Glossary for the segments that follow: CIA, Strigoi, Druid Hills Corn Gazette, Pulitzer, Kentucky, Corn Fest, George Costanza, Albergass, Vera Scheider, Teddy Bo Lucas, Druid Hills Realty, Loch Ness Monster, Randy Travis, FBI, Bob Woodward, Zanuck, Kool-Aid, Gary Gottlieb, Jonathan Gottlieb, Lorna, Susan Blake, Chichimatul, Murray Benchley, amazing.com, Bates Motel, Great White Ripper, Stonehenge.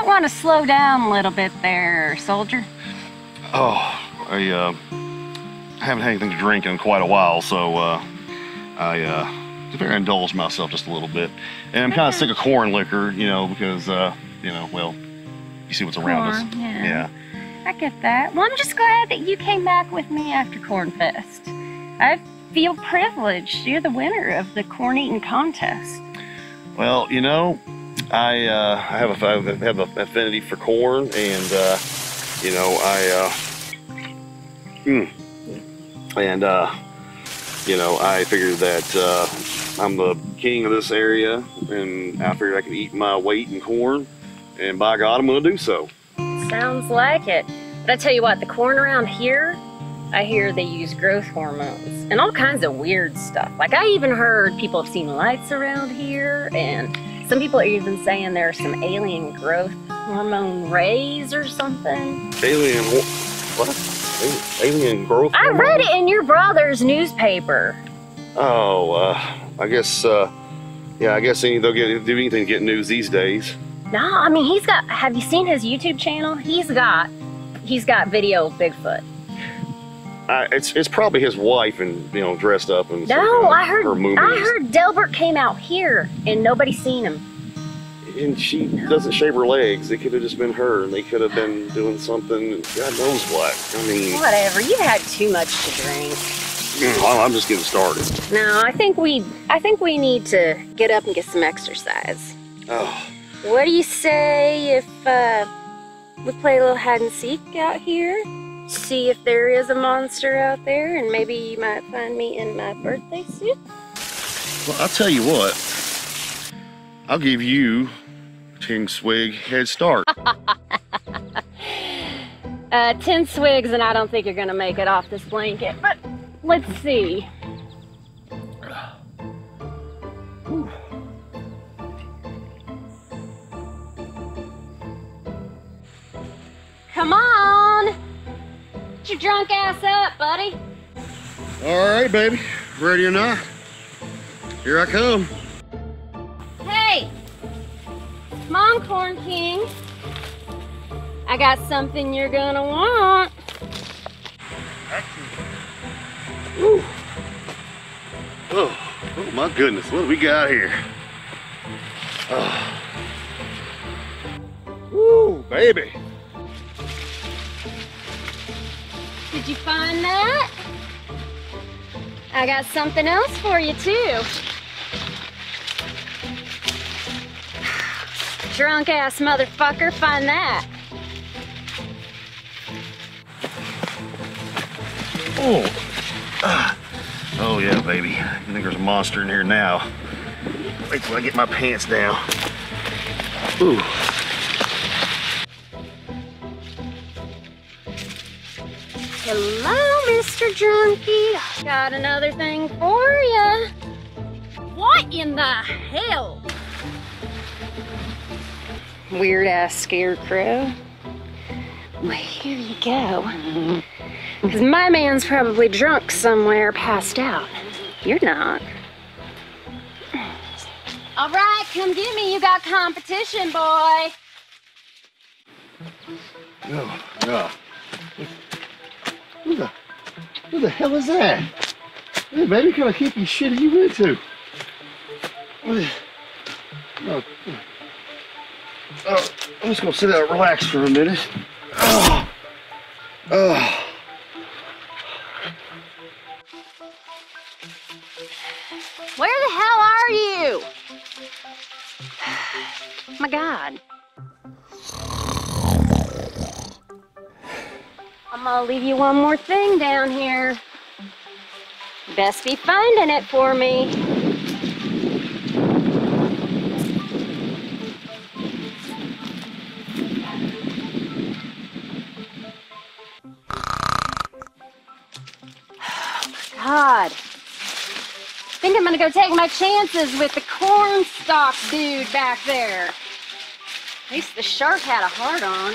might want to slow down a little bit there, soldier. Oh, I haven't had anything to drink in quite a while, so I better indulge myself just a little bit. And I'm kind of sick of corn liquor, you know, because, you know, well, you see what's around us. Yeah. I get that. Well, I'm just glad that you came back with me after Corn Fest. I feel privileged. You're the winner of the corn eating contest. Well, you know, I have an affinity for corn, and you know, you know, I figured that I'm the king of this area, and I figured I could eat my weight in corn, and by God, I'm going to do so. Sounds like it. But I tell you what, the corn around here, I hear they use growth hormones and all kinds of weird stuff. Like, I even heard people have seen lights around here, and some people are even saying there are some alien growth hormone rays or something. Alien what? Alien growth hormone? I read it in your brother's newspaper. Oh, I guess, yeah, I guess they'll do anything to get news these days. No, I mean, he's got, have you seen his YouTube channel? He's got video of Bigfoot. It's probably his wife, and, you know, dressed up and stuff. No, I heard Delbert came out here and nobody seen him. And she doesn't shave her legs. It could have just been her, and they could have been doing something, God knows what. I mean, whatever, you've had too much to drink. I'm just getting started. No, I think we need to get up and get some exercise. Oh. What do you say if we play a little hide and seek out here? See if there is a monster out there, and maybe you might find me in my birthday suit? Well, I'll tell you what. I'll give you a 10-swig head start. 10 swigs, and I don't think you're going to make it off this blanket, but let's see. Ooh. Come on! Get your drunk ass up, buddy! Alright, baby. Ready or not, here I come. Hey! Come on, Corn King. I got something you're gonna want. Ooh. Oh, oh my goodness, what do we got here? Ooh, baby! Did you find that? I got something else for you, too. Drunk ass motherfucker, find that. Oh. Oh, yeah, baby. I think there's a monster in here now. Wait till I get my pants down. Ooh. Hello, Mr. Drunkie. Got another thing for you. What in the hell? Weird ass scarecrow. Well, here you go. Because my man's probably drunk somewhere, passed out. You're not. All right, come get me. You got competition, boy. No, no. Who the hell is that? Hey, baby, what kind of hippie shit are you into? Oh, I'm just gonna sit down and relax for a minute. Oh, oh. Where the hell are you? My God. I'm gonna leave you one more thing down here. Best be finding it for me. Oh my God. I think I'm gonna go take my chances with the corn stalk dude back there. At least the shark had a hard on.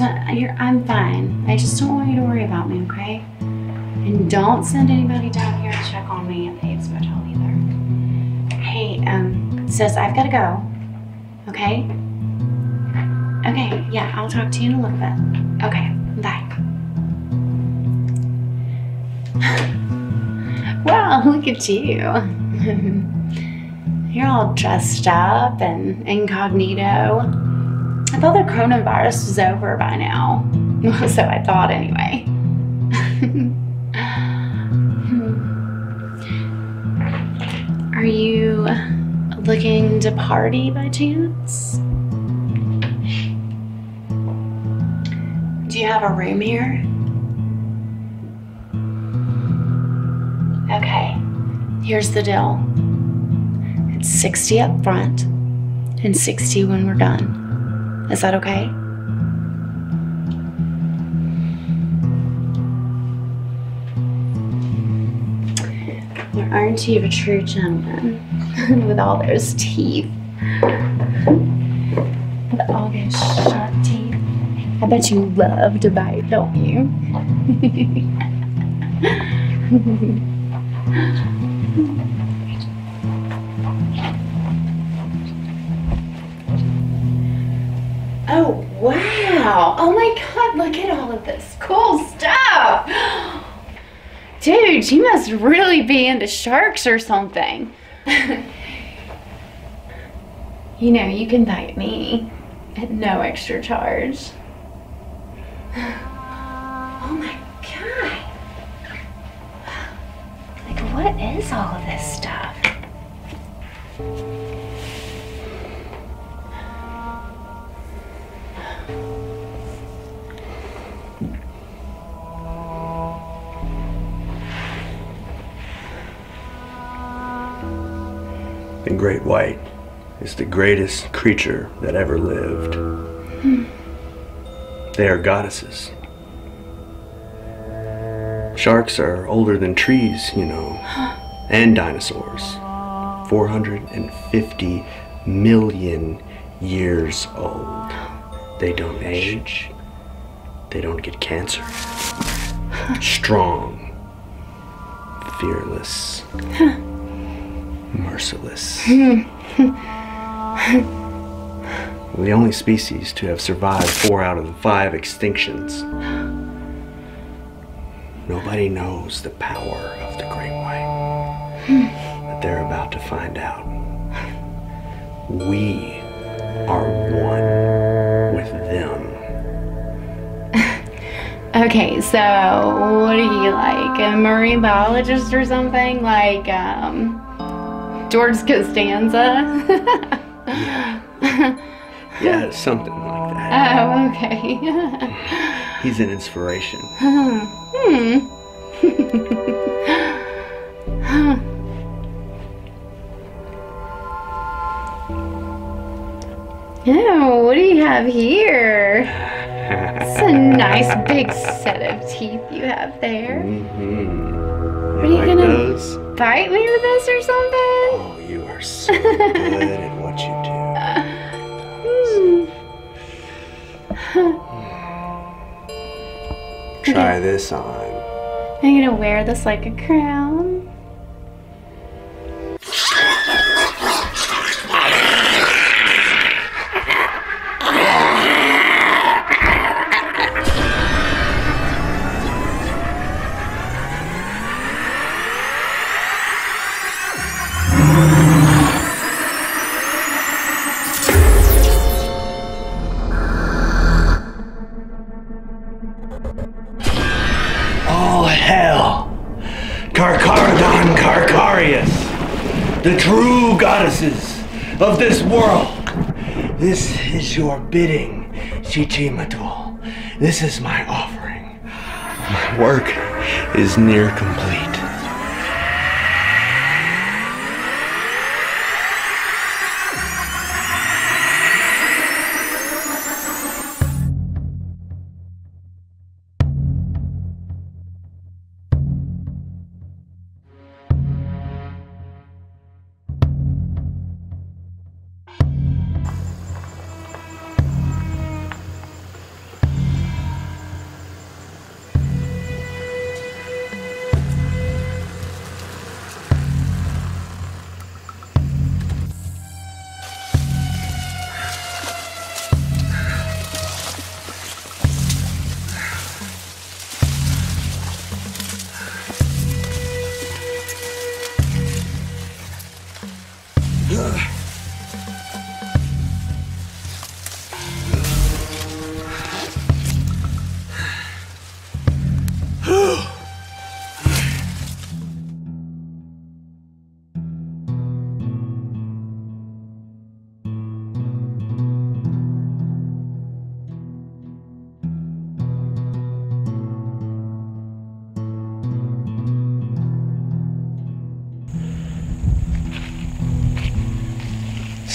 I'm fine. I just don't want you to worry about me, okay? And don't send anybody down here to check on me at Bates Motel either. Hey, sis, I've got to go, okay? Okay, yeah, I'll talk to you in a little bit. Okay, bye. Well, look at you. You're all dressed up and incognito. I thought the coronavirus was over by now. So I thought anyway. Are you looking to party by chance? Do you have a room here? Okay, here's the deal. It's 60 up front and 60 when we're done. Is that okay? Well, aren't you a true gentleman with all those teeth? With all those sharp teeth. I bet you love to bite, don't you? Oh, wow. Oh my God, look at all of this cool stuff. Dude, you must really be into sharks or something. You know, you can bite me at no extra charge. Oh my God. Like, what is all of this stuff? The great white is the greatest creature that ever lived. They are goddesses. Sharks are older than trees, you know, and dinosaurs. 450 million years old. They don't age. They don't get cancer. Strong. Fearless. Merciless. We're the only species to have survived 4 out of the 5 extinctions. Nobody knows the power of the great white, but they're about to find out. We are one with them. Okay, so what are you, like a marine biologist or something? Like, George Costanza? Yeah, something like that. Oh, okay. He's an inspiration. Oh, what do you have here? It's a nice big set of teeth you have there. Are you like gonna bite me with this or something? Oh, you are so good at what you do. Try this on. Are you gonna wear this like a crown? The true goddesses of this world. This is your bidding, Chichimatul. This is my offering. My work is near complete.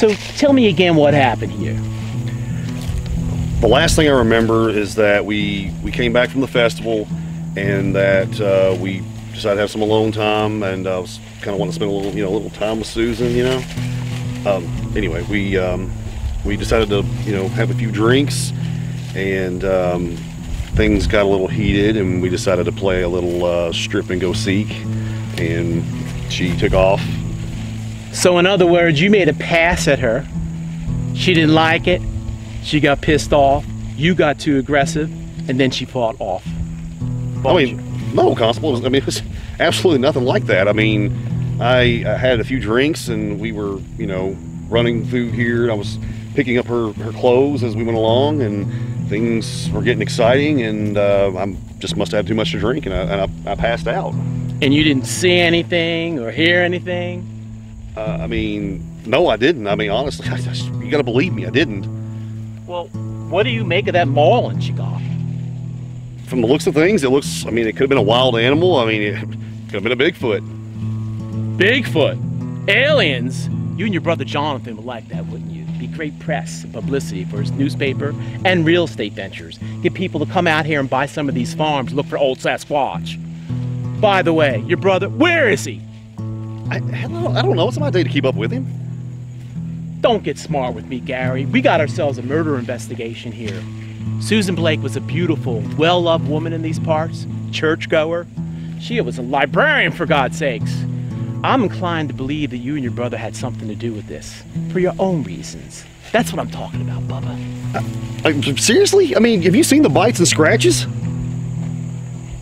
So tell me again what happened here. The last thing I remember is that we came back from the festival and that we decided to have some alone time, and I was kind of wanting to spend a little time with Susan, you know. Anyway, we decided to, you know, have a few drinks, and things got a little heated, and we decided to play a little strip and go seek, and she took off. So in other words, you made a pass at her. She didn't like it. She got pissed off. You got too aggressive, and then she fought off. I mean, no, Constable. It was absolutely nothing like that. I mean, I had a few drinks, and we were, you know, running through here. I was picking up her clothes as we went along, and things were getting exciting, and I just must have had too much to drink, and I passed out. And you didn't see anything or hear anything? I mean, no, I didn't. I mean, honestly, you gotta believe me, I didn't. Well, what do you make of that marlin she got? From the looks of things, it looks, I mean, it could have been a wild animal. I mean, it could have been a Bigfoot. Bigfoot? Aliens? You and your brother Jonathan would like that, wouldn't you? It'd be great press and publicity for his newspaper and real estate ventures. Get people to come out here and buy some of these farms, look for old Sasquatch. By the way, your brother, where is he? I don't know. It's my day to keep up with him. Don't get smart with me, Gary. We got ourselves a murder investigation here. Susan Blake was a beautiful, well-loved woman in these parts, churchgoer. She was a librarian, for God's sakes. I'm inclined to believe that you and your brother had something to do with this, for your own reasons. That's what I'm talking about, Bubba. Seriously? I mean, have you seen the bites and scratches?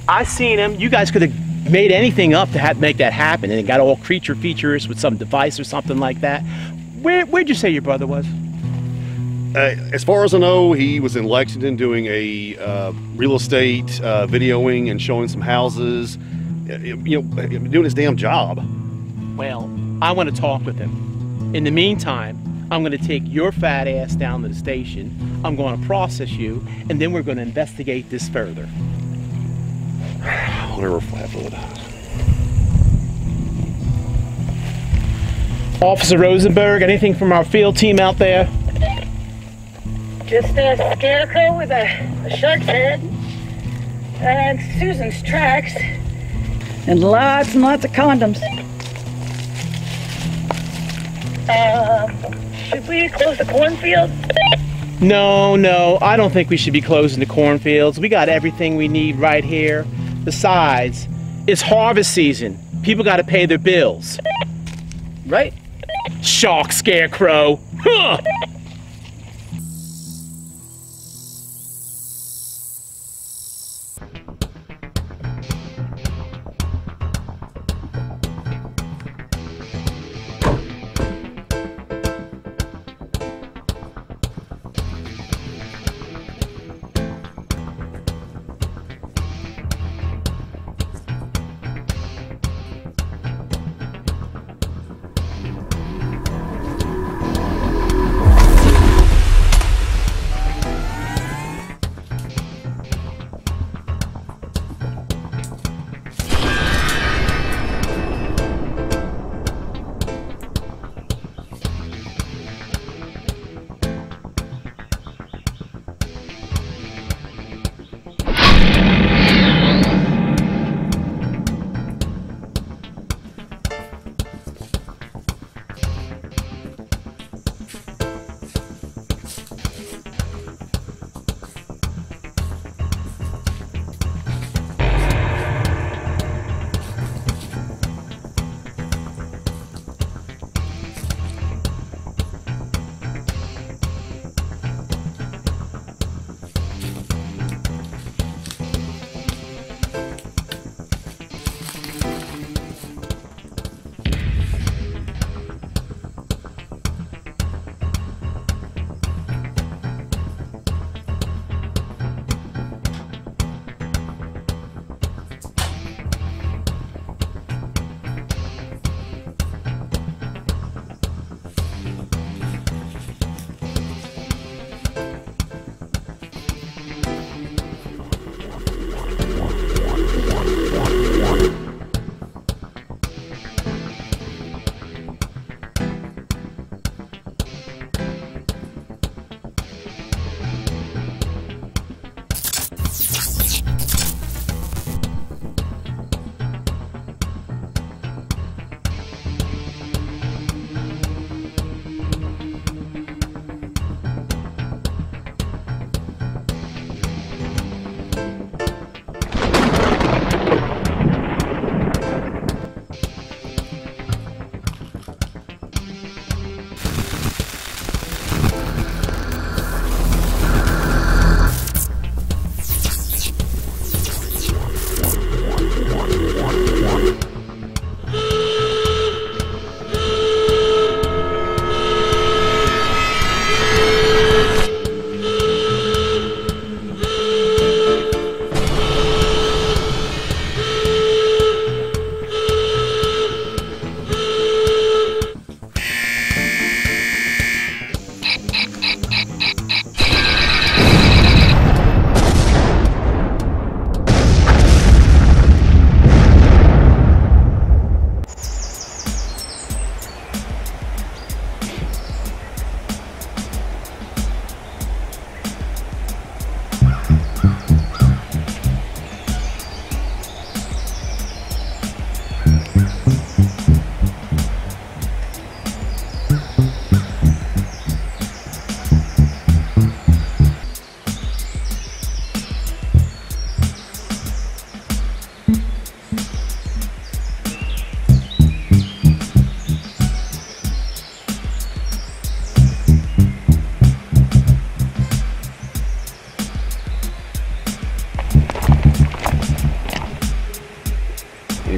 I seen them. You guys could have made anything up to make that happen, and it got all creature features with some device or something like that. Where'd you say your brother was? As far as I know, he was in Lexington doing a real estate videoing and showing some houses, you know, doing his damn job. Well, I want to talk with him. In the meantime, I'm going to take your fat ass down to the station. I'm going to process you, and then we're going to investigate this further. Whatever, Flatfoot. Officer Rosenberg, anything from our field team out there? Just a scarecrow with a shark's head, and Susan's tracks, and lots of condoms. Should we close the cornfield? No, I don't think we should be closing the cornfields. We got everything we need right here. Besides, it's harvest season. People got to pay their bills. Right? Shark scarecrow. Huh!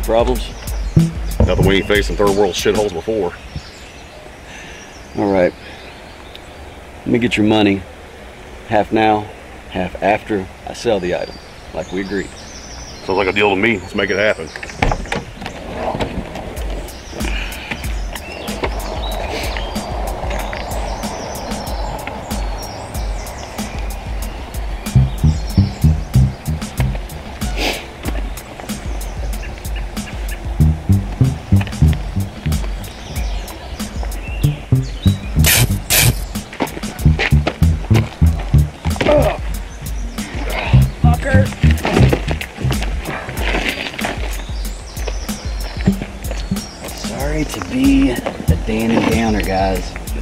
Problems? Nothing we ain't faced in third world shitholes before. Alright. Let me get your money. Half now, half after I sell the item, like we agreed. Sounds like a deal to me. Let's make it happen.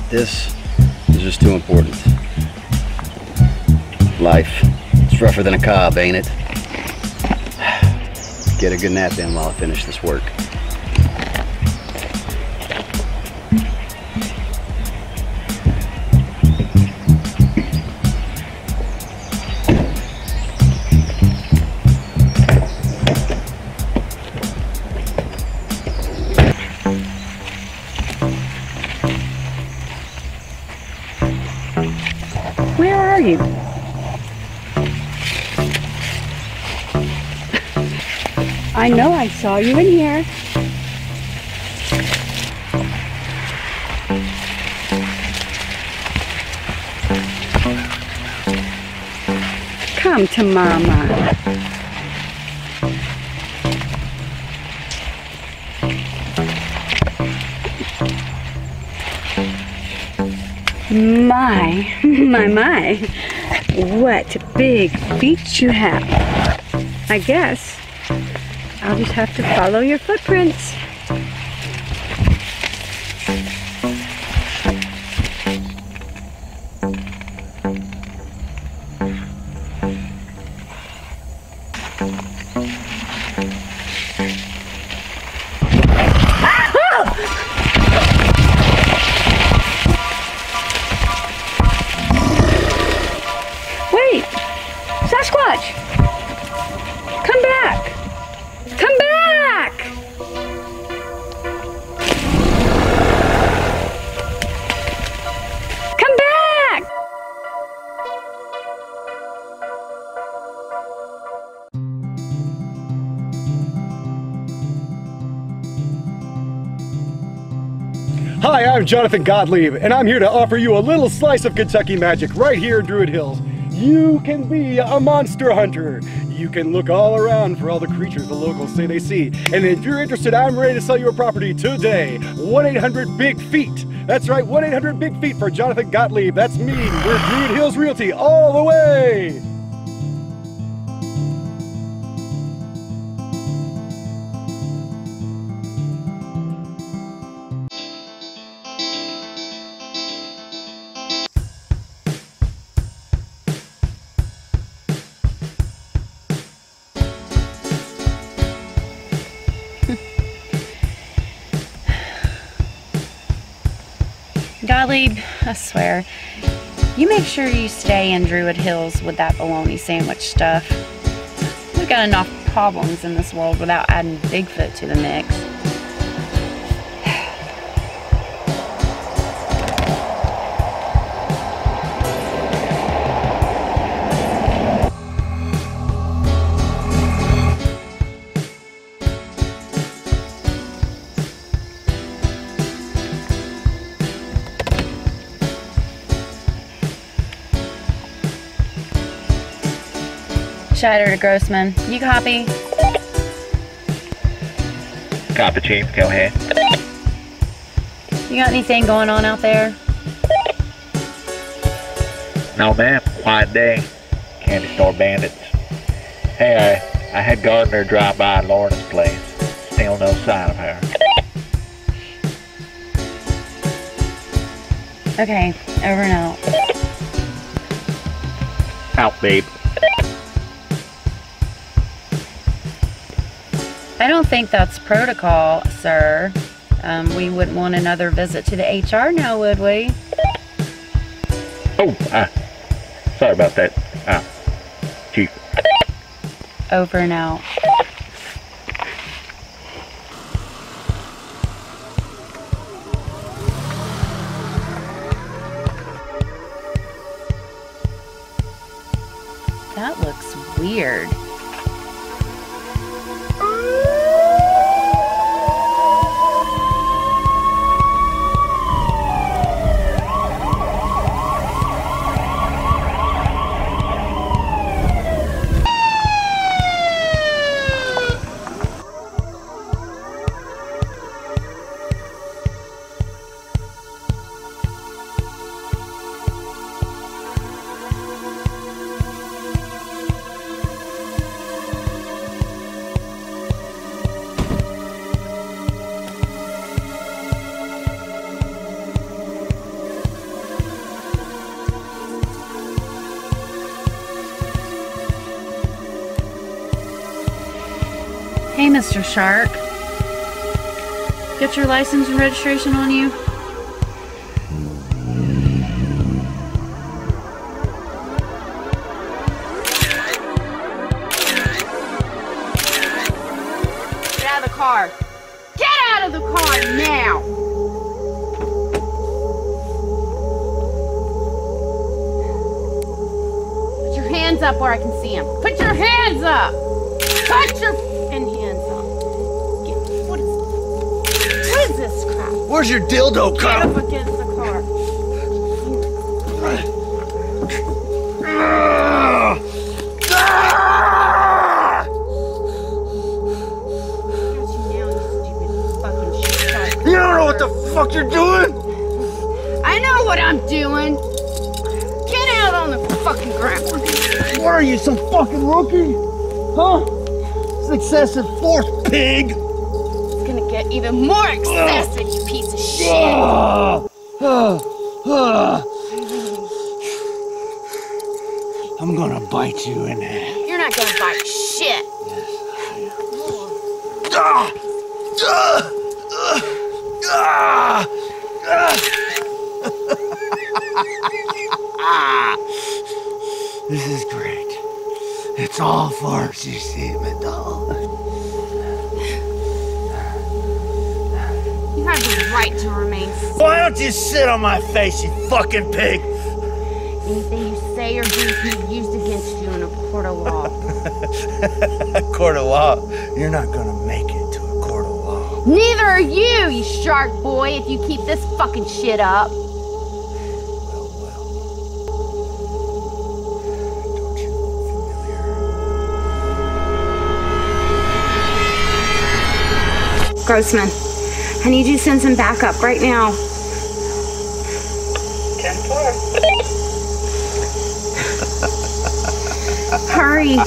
This is just too important. Life, it's rougher than a cob, ain't it? Get a good nap in while I finish this work. I know I saw you in here. Come to Mama. My. What big feet you have. I guess I'll just have to follow your footprints. Wait! Sasquatch! Come back! Come back! Come back! Hi, I'm Jonathan Gottlieb, and I'm here to offer you a little slice of Kentucky magic right here in Druid Hills. You can be a monster hunter. You can look all around for all the creatures the locals say they see. And if you're interested, I'm ready to sell you a property today. 1-800-BIG-FEET. That's right, 1-800-BIG-FEET for Jonathan Gottlieb. That's me. We're Druid Hills Realty all the way. Gottlieb, I swear, you make sure you stay in Druid Hills with that bologna sandwich stuff. We've got enough problems in this world without adding Bigfoot to the mix. Scheider to Grossman. You copy? Copy, Chief. Go ahead. You got anything going on out there? No, ma'am. Quiet day. Candy store bandits. Hey, I had Gardner drive by Lorna's place. anything on the other side of her. Okay, over and out. Out, babe. I don't think that's protocol, sir. We wouldn't want another visit to the HR now, would we? Oh, sorry about that, Chief. Over and out. That looks weird. Hey, Mr. Shark. Get your license and registration on you. Get out of the car. Get out of the car now! Put your hands up where I can see them. Put your hands up! Put your... Where's your dildo, cop? Get up against the car. I got you now, you stupid fucking shit. You don't know what the fuck you're doing? I know what I'm doing. Get out on the fucking ground. What are you, some fucking rookie? Huh? It's excessive force, pig. Even more excessive, you piece of shit! I'm gonna bite you in there. You're not gonna bite shit! Yes, I am. This is great. It's all farce, you see, my doll. Right to remain. Why don't you sit on my face, you fucking pig? Anything you say or do can be used against you in a court of law. A court of law? You're not gonna make it to a court of law. Neither are you, you shark boy, if you keep this fucking shit up. Well, don't you look familiar? Grossman. I need you to send some backup right now. 10-4. Hurry.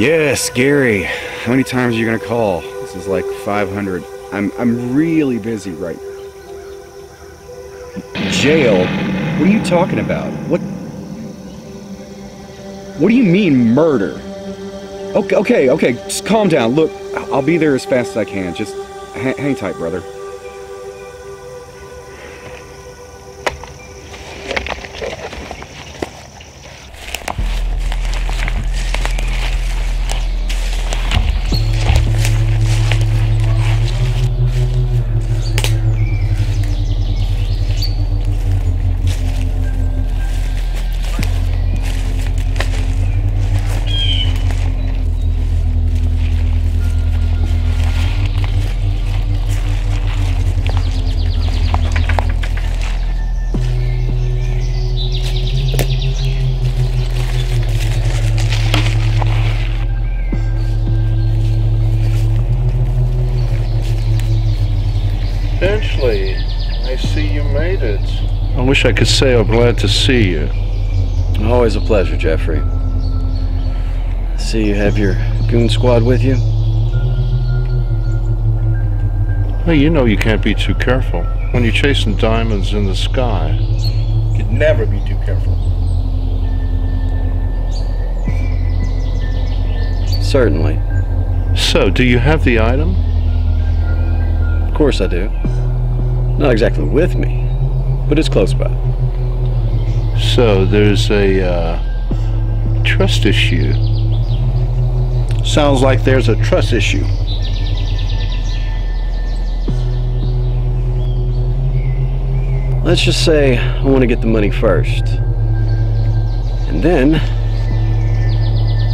Yes, Gary, how many times are you gonna call? This is like 500. I'm really busy right now. Jail? What are you talking about? What do you mean murder? Okay, just calm down. Look, I'll be there as fast as I can. Just hang tight, brother. I wish I could say I'm glad to see you. Always a pleasure, Jeffrey. I see you have your goon squad with you. Well, you know you can't be too careful when you're chasing diamonds in the sky. You could never be too careful. Certainly. So, do you have the item? Of course I do. Not exactly with me, but it's close by. So there's a trust issue. Sounds like there's a trust issue. Let's just say I want to get the money first, and then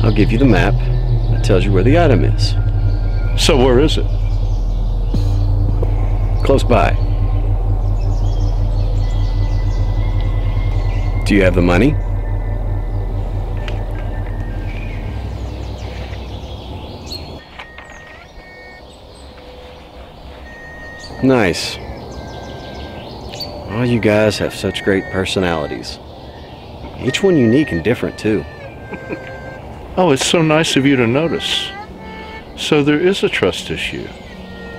I'll give you the map that tells you where the item is. So where is it? Close by. Do you have the money? Nice. Oh, you guys have such great personalities. Each one unique and different, too. Oh, it's so nice of you to notice. So there is a trust issue.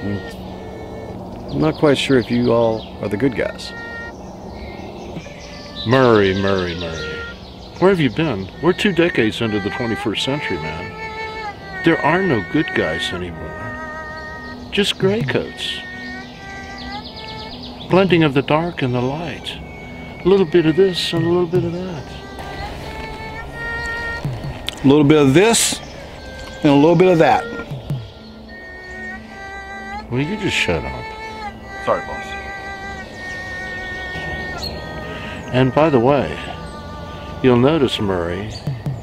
I'm not quite sure if you all are the good guys. Murray. Where have you been? We're 2 decades into the 21st century, man. There are no good guys anymore. Just gray coats. Blending of the dark and the light. A little bit of this and a little bit of that. A little bit of this and a little bit of that. Well, you just shut up. Sorry, boss. And by the way, you'll notice, Murray,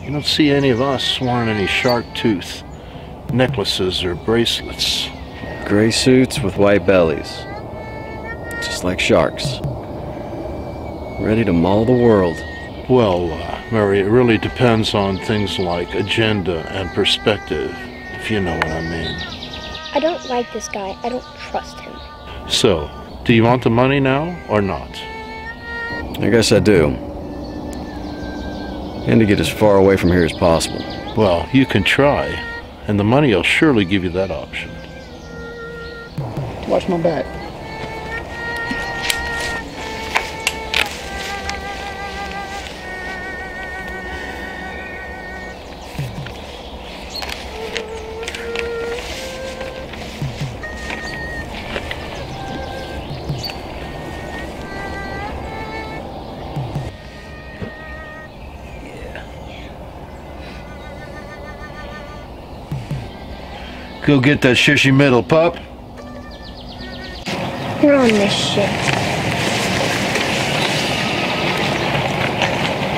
you don't see any of us wearing any shark tooth necklaces or bracelets. Gray suits with white bellies, just like sharks, ready to maul the world. Well, Murray, it really depends on things like agenda and perspective, if you know what I mean. I don't like this guy. I don't trust him. So, do you want the money now or not? I guess I do. And to get as far away from here as possible. Well, you can try, and the money will surely give you that option. Watch my back. Go get that Chichimatul, pup. You're on this shit.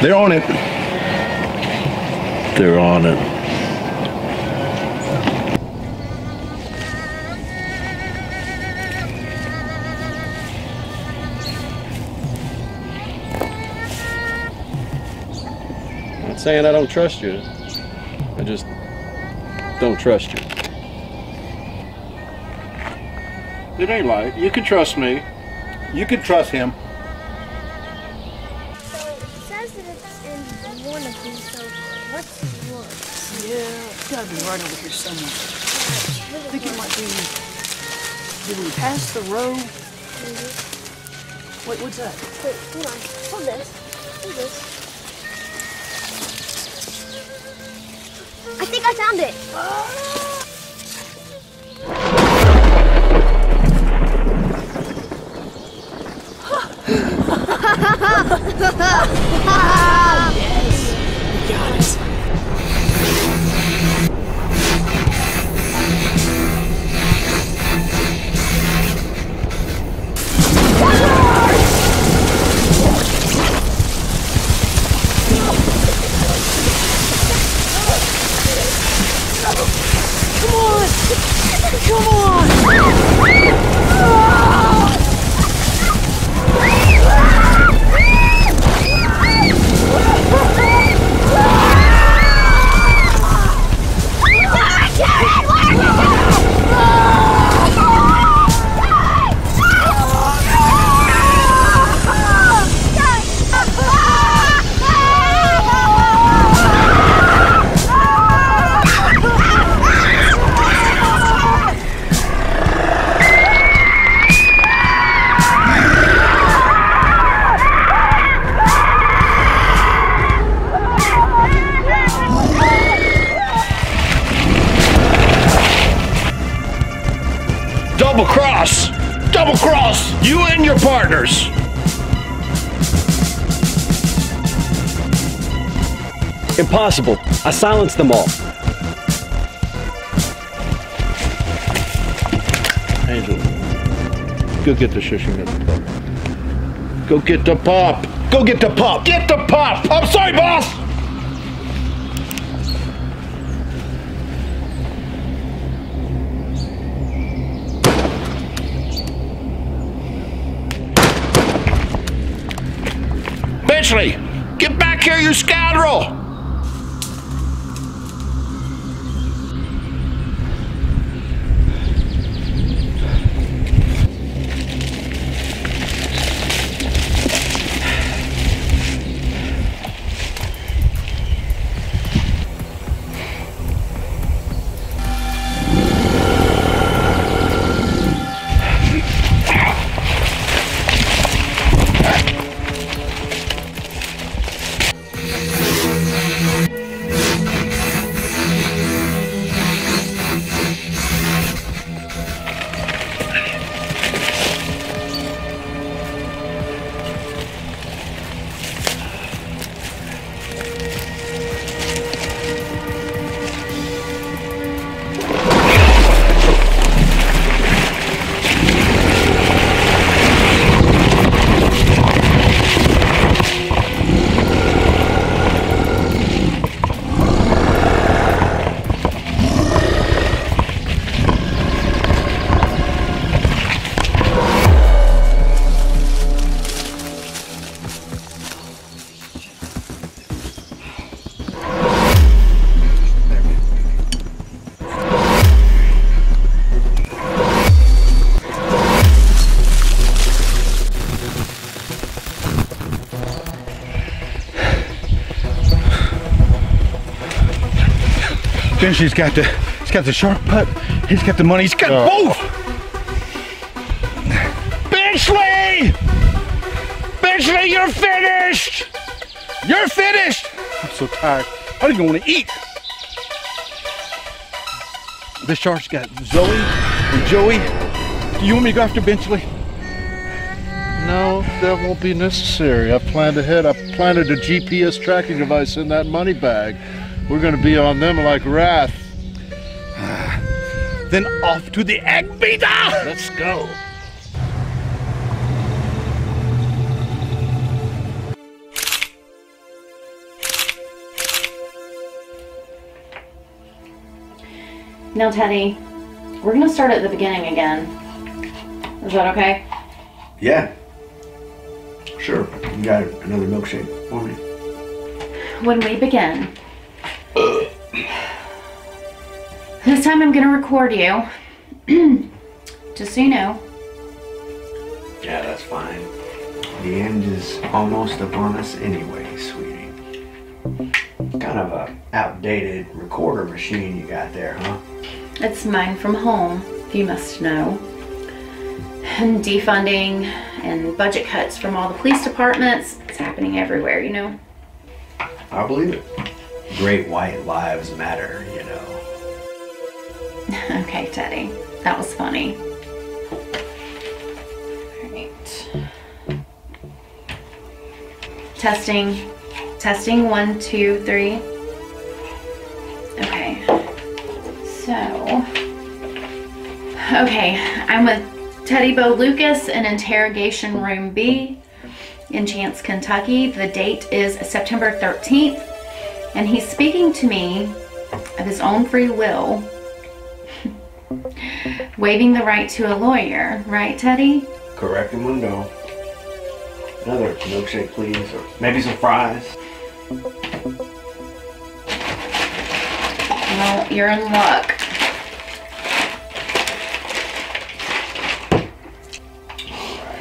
They're on it. They're on it. I'm not saying I don't trust you. I just don't trust you. It ain't like, you can trust me. You can trust him. So, it says that it's in one of these, so what's yours? Yeah. gotta be right over here somewhere. I think it might be. Did we pass the road? Wait, what's that? Wait, hold on. Hold this. Hold this. I think I found it. Yes, we got it. Come on! Come on! You and your partners! Impossible. I silenced them all. Angel, go get the Chichimatul. Go get the pup! Go get the pup! Get the pup! I'm sorry, boss! Get back here, you scoundrel! He's got the sharp putt, he's got the money, he's got both! Benchley! Benchley, you're finished! You're finished! I'm so tired. I don't even want to eat. The shark's got Zoe and Joey. Do you want me to go after Benchley? No, that won't be necessary. I planned ahead. I planted a GPS tracking device in that money bag. We're gonna be on them like wrath. Then off to the egg beater! Let's go. Now, Teddy, we're gonna start at the beginning again. Is that okay? Yeah. Sure. You got another milkshake for me. When we begin, this time I'm gonna record you, just so you know. Yeah, that's fine. The end is almost upon us anyway, sweetie. Kind of a outdated recorder machine you got there, huh? It's mine from home, you must know. And defunding and budget cuts from all the police departments, it's happening everywhere, you know. I believe it. Great white lives matter, you know. Okay, Teddy, that was funny. All right. Testing. Testing, 1, 2, 3. Okay, so, okay, I'm with Teddy Bo Lucas in Interrogation Room B in Chance, Kentucky. The date is September 13th, and he's speaking to me of his own free will, waiving the right to a lawyer, right, Teddy? Correct, mundo. Another milkshake, please, or maybe some fries. Well, you're in luck. Alright,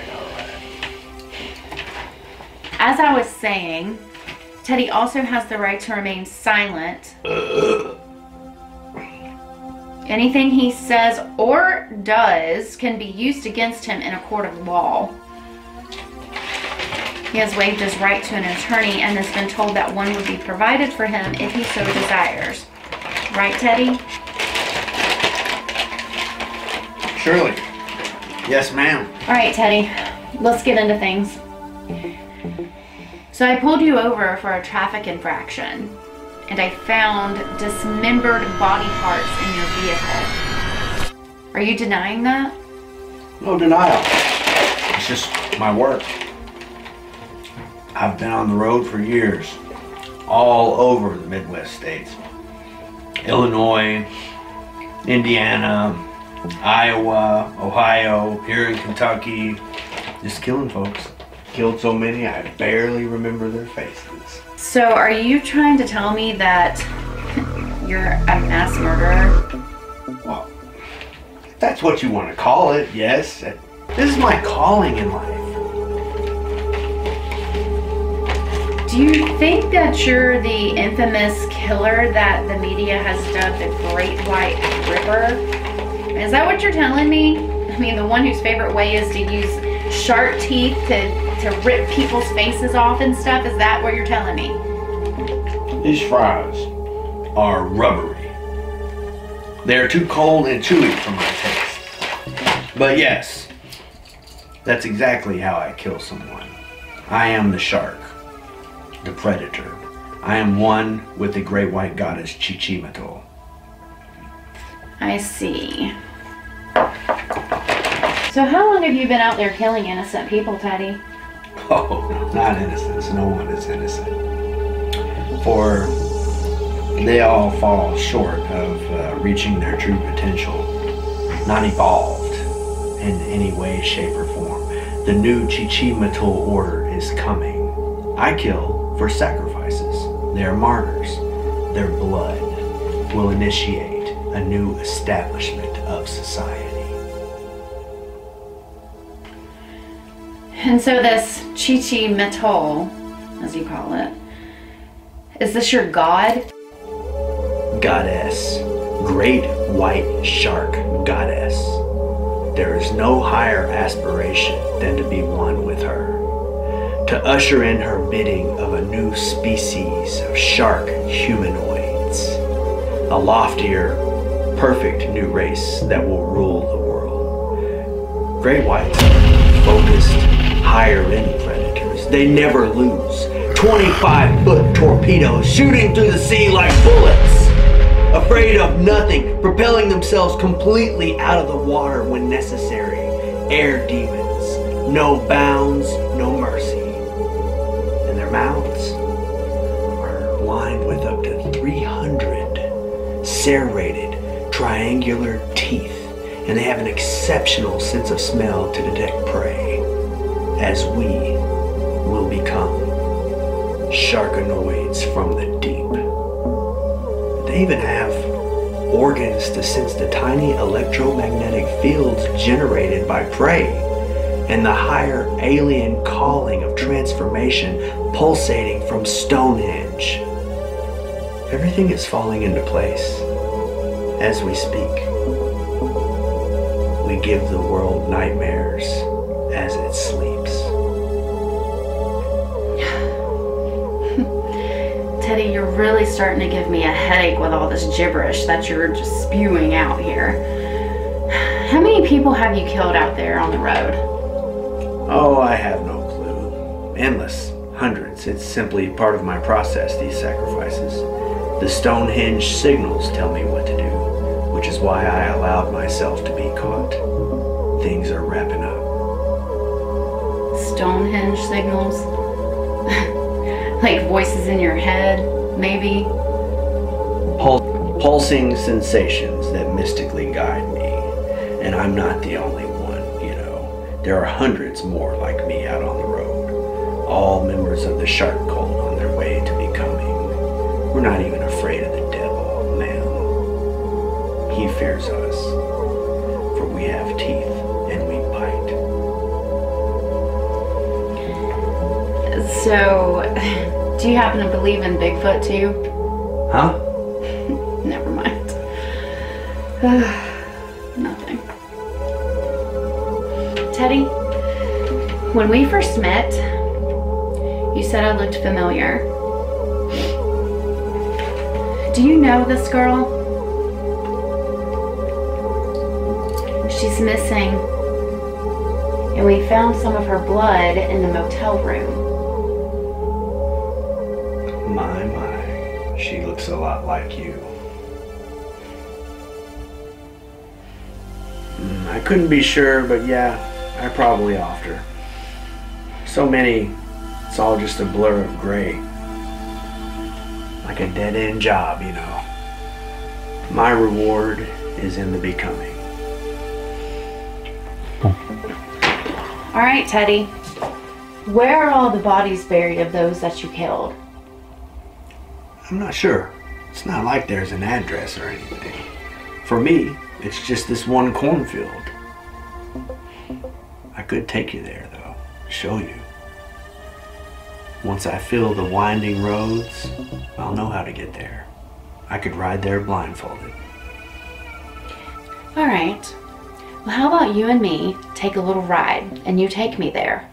alright. As I was saying, Teddy also has the right to remain silent. Anything he says or does can be used against him in a court of law. He has waived his right to an attorney and has been told that one would be provided for him if he so desires. Right, Teddy? Surely. Yes, ma'am. All right, Teddy. Let's get into things. So I pulled you over for a traffic infraction, and I found dismembered body parts in your vehicle. Are you denying that? No denial. It's just my work. I've been on the road for years, all over the Midwest states. Illinois, Indiana, Iowa, Ohio, here in Kentucky. Just killing folks. Killed so many I barely remember their faces. So are you trying to tell me that you're a mass murderer? Well, if that's what you want to call it, yes. This is my calling in life. Do you think that you're the infamous killer that the media has dubbed the Great White Ripper? Is that what you're telling me? I mean, the one whose favorite way is to use sharp teeth to rip people's faces off and stuff? Is that what you're telling me? These fries are rubbery. They're too cold and chewy for my taste. But yes, that's exactly how I kill someone. I am the shark. The predator. I am one with the great white goddess Chichimatul. I see. So how long have you been out there killing innocent people, Teddy? Oh, not innocents. No one is innocent. For they all fall short of reaching their true potential. Not evolved in any way, shape, or form. The new Chichimatul order is coming. I kill for sacrifices. Their martyrs, their blood, will initiate a new establishment of society. And so this Chichimatul, as you call it, is this your god? Goddess. Great white shark goddess. There is no higher aspiration than to be one with her. To usher in her bidding of a new species of shark humanoids, a loftier, perfect new race that will rule the world. Great whites, focused, higher-end predators. They never lose. 25-foot torpedoes shooting through the sea like bullets, afraid of nothing, propelling themselves completely out of the water when necessary. Air demons, no bounds, no mercy. Mouths are lined with up to 300 serrated triangular teeth, and they have an exceptional sense of smell to detect prey, as we will become sharkanoids from the deep. They even have organs to sense the tiny electromagnetic fields generated by prey, and the higher alien calling of transformation pulsating from Stonehenge. Everything is falling into place as we speak. We give the world nightmares as it sleeps. Teddy, you're really starting to give me a headache with all this gibberish that you're just spewing out here. How many people have you killed out there on the road? Oh, I have no clue. Endless. Hundreds. It's simply part of my process, these sacrifices. The Stonehenge signals tell me what to do, which is why I allowed myself to be caught. Things are wrapping up. Stonehenge signals? Like voices in your head, maybe? Pulsing sensations that mystically guide me. And I'm not the only one, you know. There are hundreds more like me out on the road. All members of the shark cult on their way to becoming. We're not even afraid of the devil, man. He fears us, for we have teeth and we bite. So... do you happen to believe in Bigfoot too? Huh? Never mind. Nothing. Teddy, when we first met, you said I looked familiar. Do you know this girl? She's missing, and we found some of her blood in the motel room. My, my, she looks a lot like you. I couldn't be sure, but yeah, I probably offed her. So many, it's all just a blur of gray. Like a dead-end job, you know. My reward is in the becoming. All right, Teddy. Where are all the bodies buried of those that you killed? I'm not sure. It's not like there's an address or anything. For me, it's just this one cornfield. I could take you there, though. Show you. Once I feel the winding roads, I'll know how to get there. I could ride there blindfolded. All right. Well, how about you and me take a little ride, and you take me there?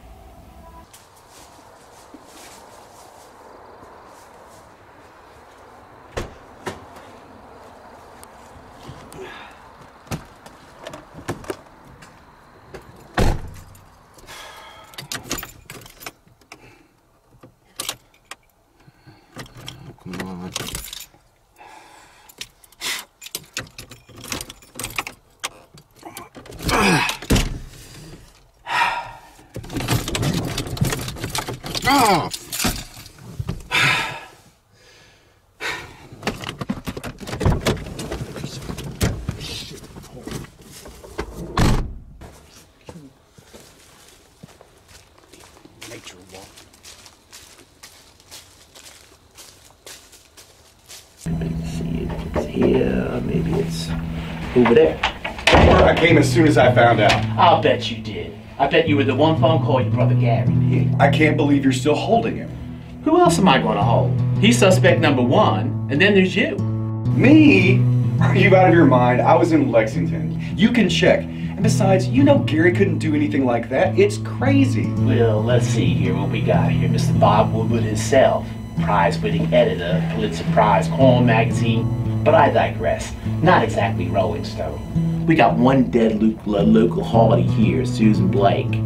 Over there. Or I came as soon as I found out. I'll bet you did. I bet you were the one phone call your brother Gary did. I can't believe you're still holding him. Who else am I going to hold? He's suspect number one, and then there's you. Me? Are you out of your mind? I was in Lexington. You can check. And besides, you know Gary couldn't do anything like that. It's crazy. Well, let's see here what we got here. Mr. Bob Woodward himself, prize-winning editor, Pulitzer Prize, Corn Magazine. But I digress. Not exactly Rolling Stone. We got one dead local hottie here, Susan Blake.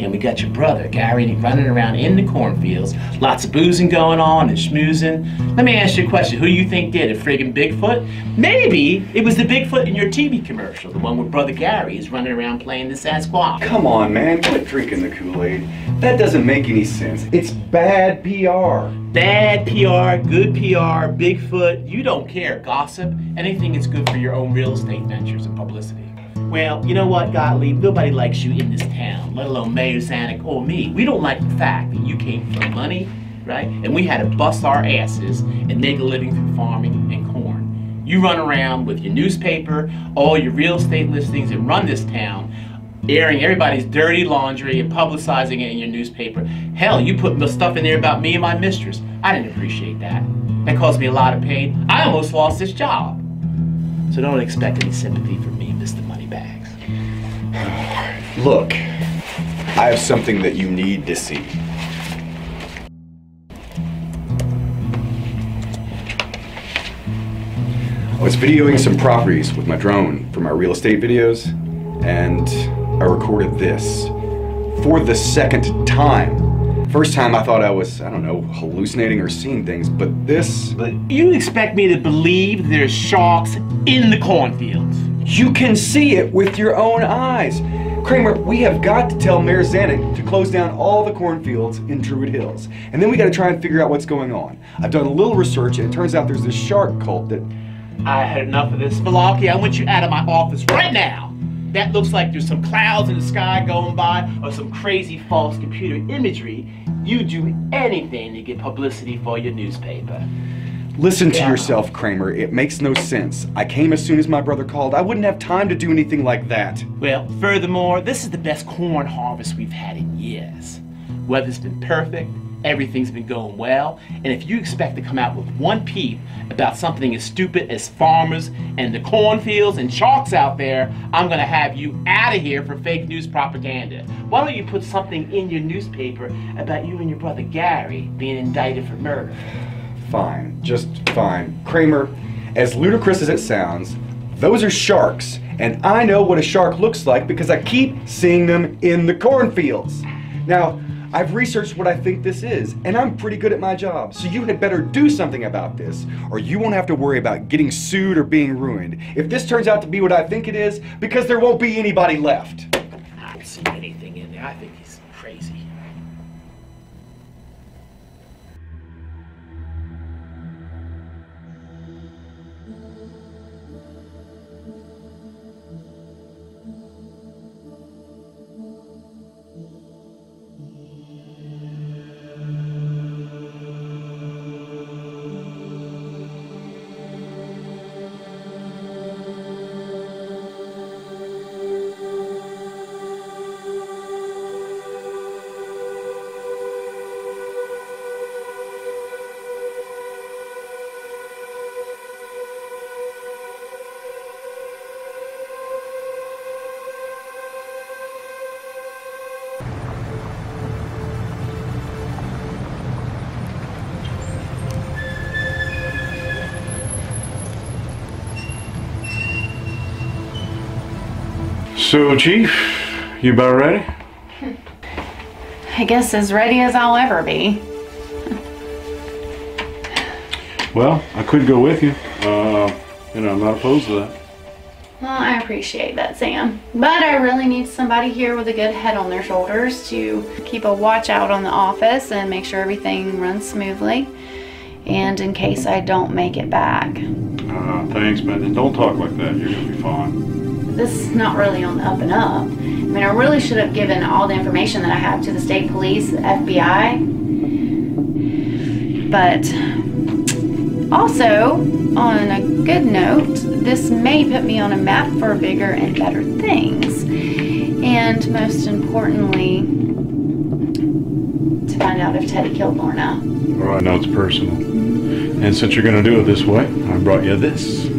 And we got your brother, Gary, running around in the cornfields. Lots of boozing going on and schmoozing. Let me ask you a question. Who you think did it? Friggin' Bigfoot? Maybe it was the Bigfoot in your TV commercial, the one where brother Gary is running around playing the Sasquatch. Come on, man. Quit drinking the Kool-Aid. That doesn't make any sense. It's bad PR. Bad PR, good PR, Bigfoot, you don't care. Gossip, anything is good for your own real estate ventures and publicity. Well, you know what, Gottlieb? Nobody likes you in this town, let alone Mayor Zanuck or me. We don't like the fact that you came for money, right? And we had to bust our asses and make a living through farming and corn. You run around with your newspaper, all your real estate listings, and run this town airing everybody's dirty laundry and publicizing it in your newspaper. Hell, you put the stuff in there about me and my mistress. I didn't appreciate that. That caused me a lot of pain. I almost lost this job. So don't expect any sympathy from me, Mr. Moneybags. Look, I have something that you need to see. I was videoing some properties with my drone for my real estate videos, and I recorded this for the second time. First time I thought I was, I don't know, hallucinating or seeing things, but this... But you expect me to believe there's sharks in the cornfields? You can see it with your own eyes. Kramer, we have got to tell Mayor Zanuck to close down all the cornfields in Druid Hills. And then we gotta try and figure out what's going on. I've done a little research and it turns out there's this shark cult that... I had enough of this malarkey. I want you out of my office right now. That looks like there's some clouds in the sky going by or some crazy false computer imagery. You do anything to get publicity for your newspaper. Listen to yourself, Kramer. It makes no sense. I came as soon as my brother called. I wouldn't have time to do anything like that. Well, furthermore, this is the best corn harvest we've had in years. Weather's been perfect, everything's been going well, and if you expect to come out with one peep about something as stupid as farmers and the cornfields and sharks out there, I'm gonna have you out of here for fake news propaganda. Why don't you put something in your newspaper about you and your brother Gary being indicted for murder? Fine, just fine. Kramer, as ludicrous as it sounds, those are sharks, and I know what a shark looks like because I keep seeing them in the cornfields. Now, I've researched what I think this is, and I'm pretty good at my job, so you had better do something about this, or you won't have to worry about getting sued or being ruined. If this turns out to be what I think it is, because there won't be anybody left. I don't see anything in there. I think he's crazy. So, Chief, you about ready? I guess as ready as I'll ever be. Well, I could go with you. I'm not opposed to that. Well, I appreciate that, Sam. But I really need somebody here with a good head on their shoulders to keep a watch out on the office and make sure everything runs smoothly. And in case I don't make it back. Thanks, but then don't talk like that. You're going to be fine. This is not really on the up and up. I mean, I really should have given all the information that I have to the state police, the FBI. But also, on a good note, this may put me on a map for bigger and better things. And most importantly, to find out if Teddy killed Lorna. All right, now it's personal. And since you're going to do it this way, I brought you this.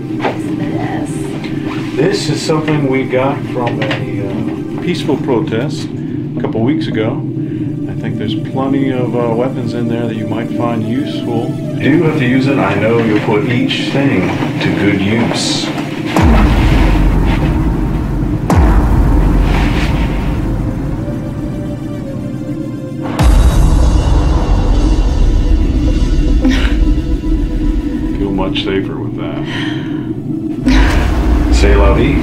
This is something we got from a peaceful protest a couple weeks ago. I think there's plenty of weapons in there that you might find useful. Do have to use it. I know you'll put each thing to good use. Feel much safer with that. C'est la vie.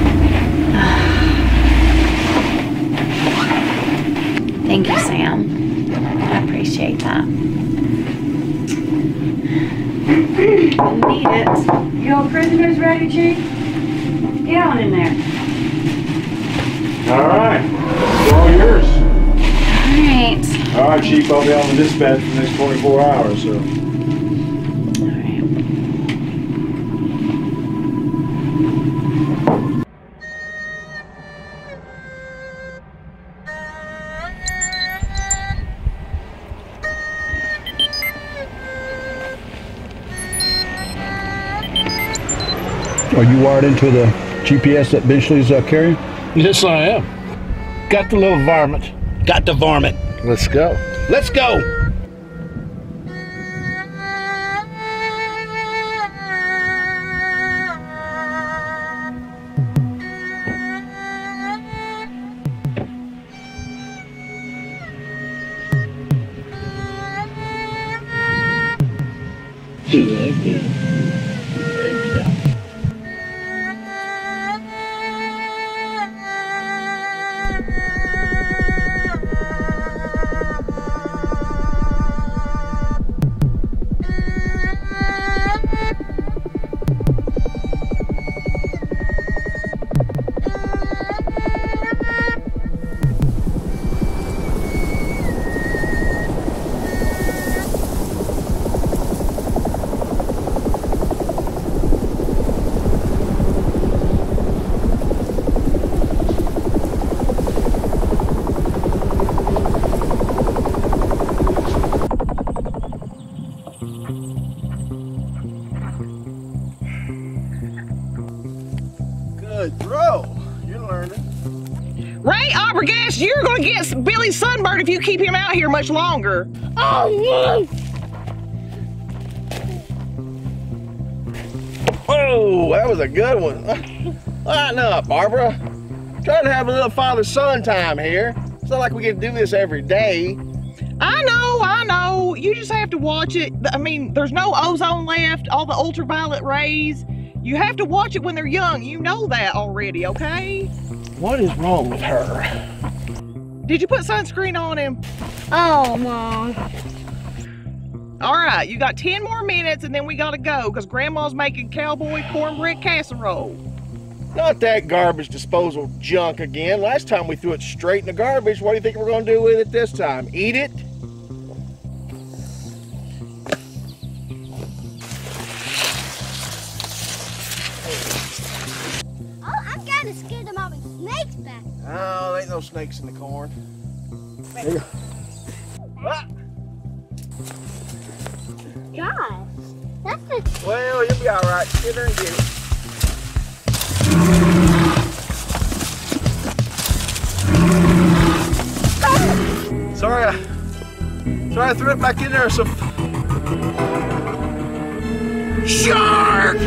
Thank you, Sam. I appreciate that. You need it. You all prisoners ready, Chief? Get on in there. All right. It's all yours. All right. All right, Chief. I'll be on the dispatch for the next 24 hours, so. Are you wired into the GPS that Benchley's carrying? Yes, I am. Got the little varmint. Got the varmint. Let's go. Let's go. You're gonna get Billy's sunburned if you keep him out here much longer. Oh, no. Whoa, that was a good one. Lighten up, Barbara. Trying to have a little father-son time here. It's not like we can do this every day. I know. You just have to watch it. I mean, there's no ozone left, all the ultraviolet rays. You have to watch it when they're young. You know that already, okay? What is wrong with her? Did you put sunscreen on him? Oh, Mom. All right, you got 10 more minutes and then we gotta go because Grandma's making cowboy cornbread casserole. Not that garbage disposal junk again. Last time we threw it straight in the garbage. What do you think we're gonna do with it this time? Eat it? Oh, there ain't no snakes in the corn. There you go. Ah. Gosh, that's a... Well, you'll be all right. Get her and get it. Ah. Sorry, I threw it back in there. So... Shark!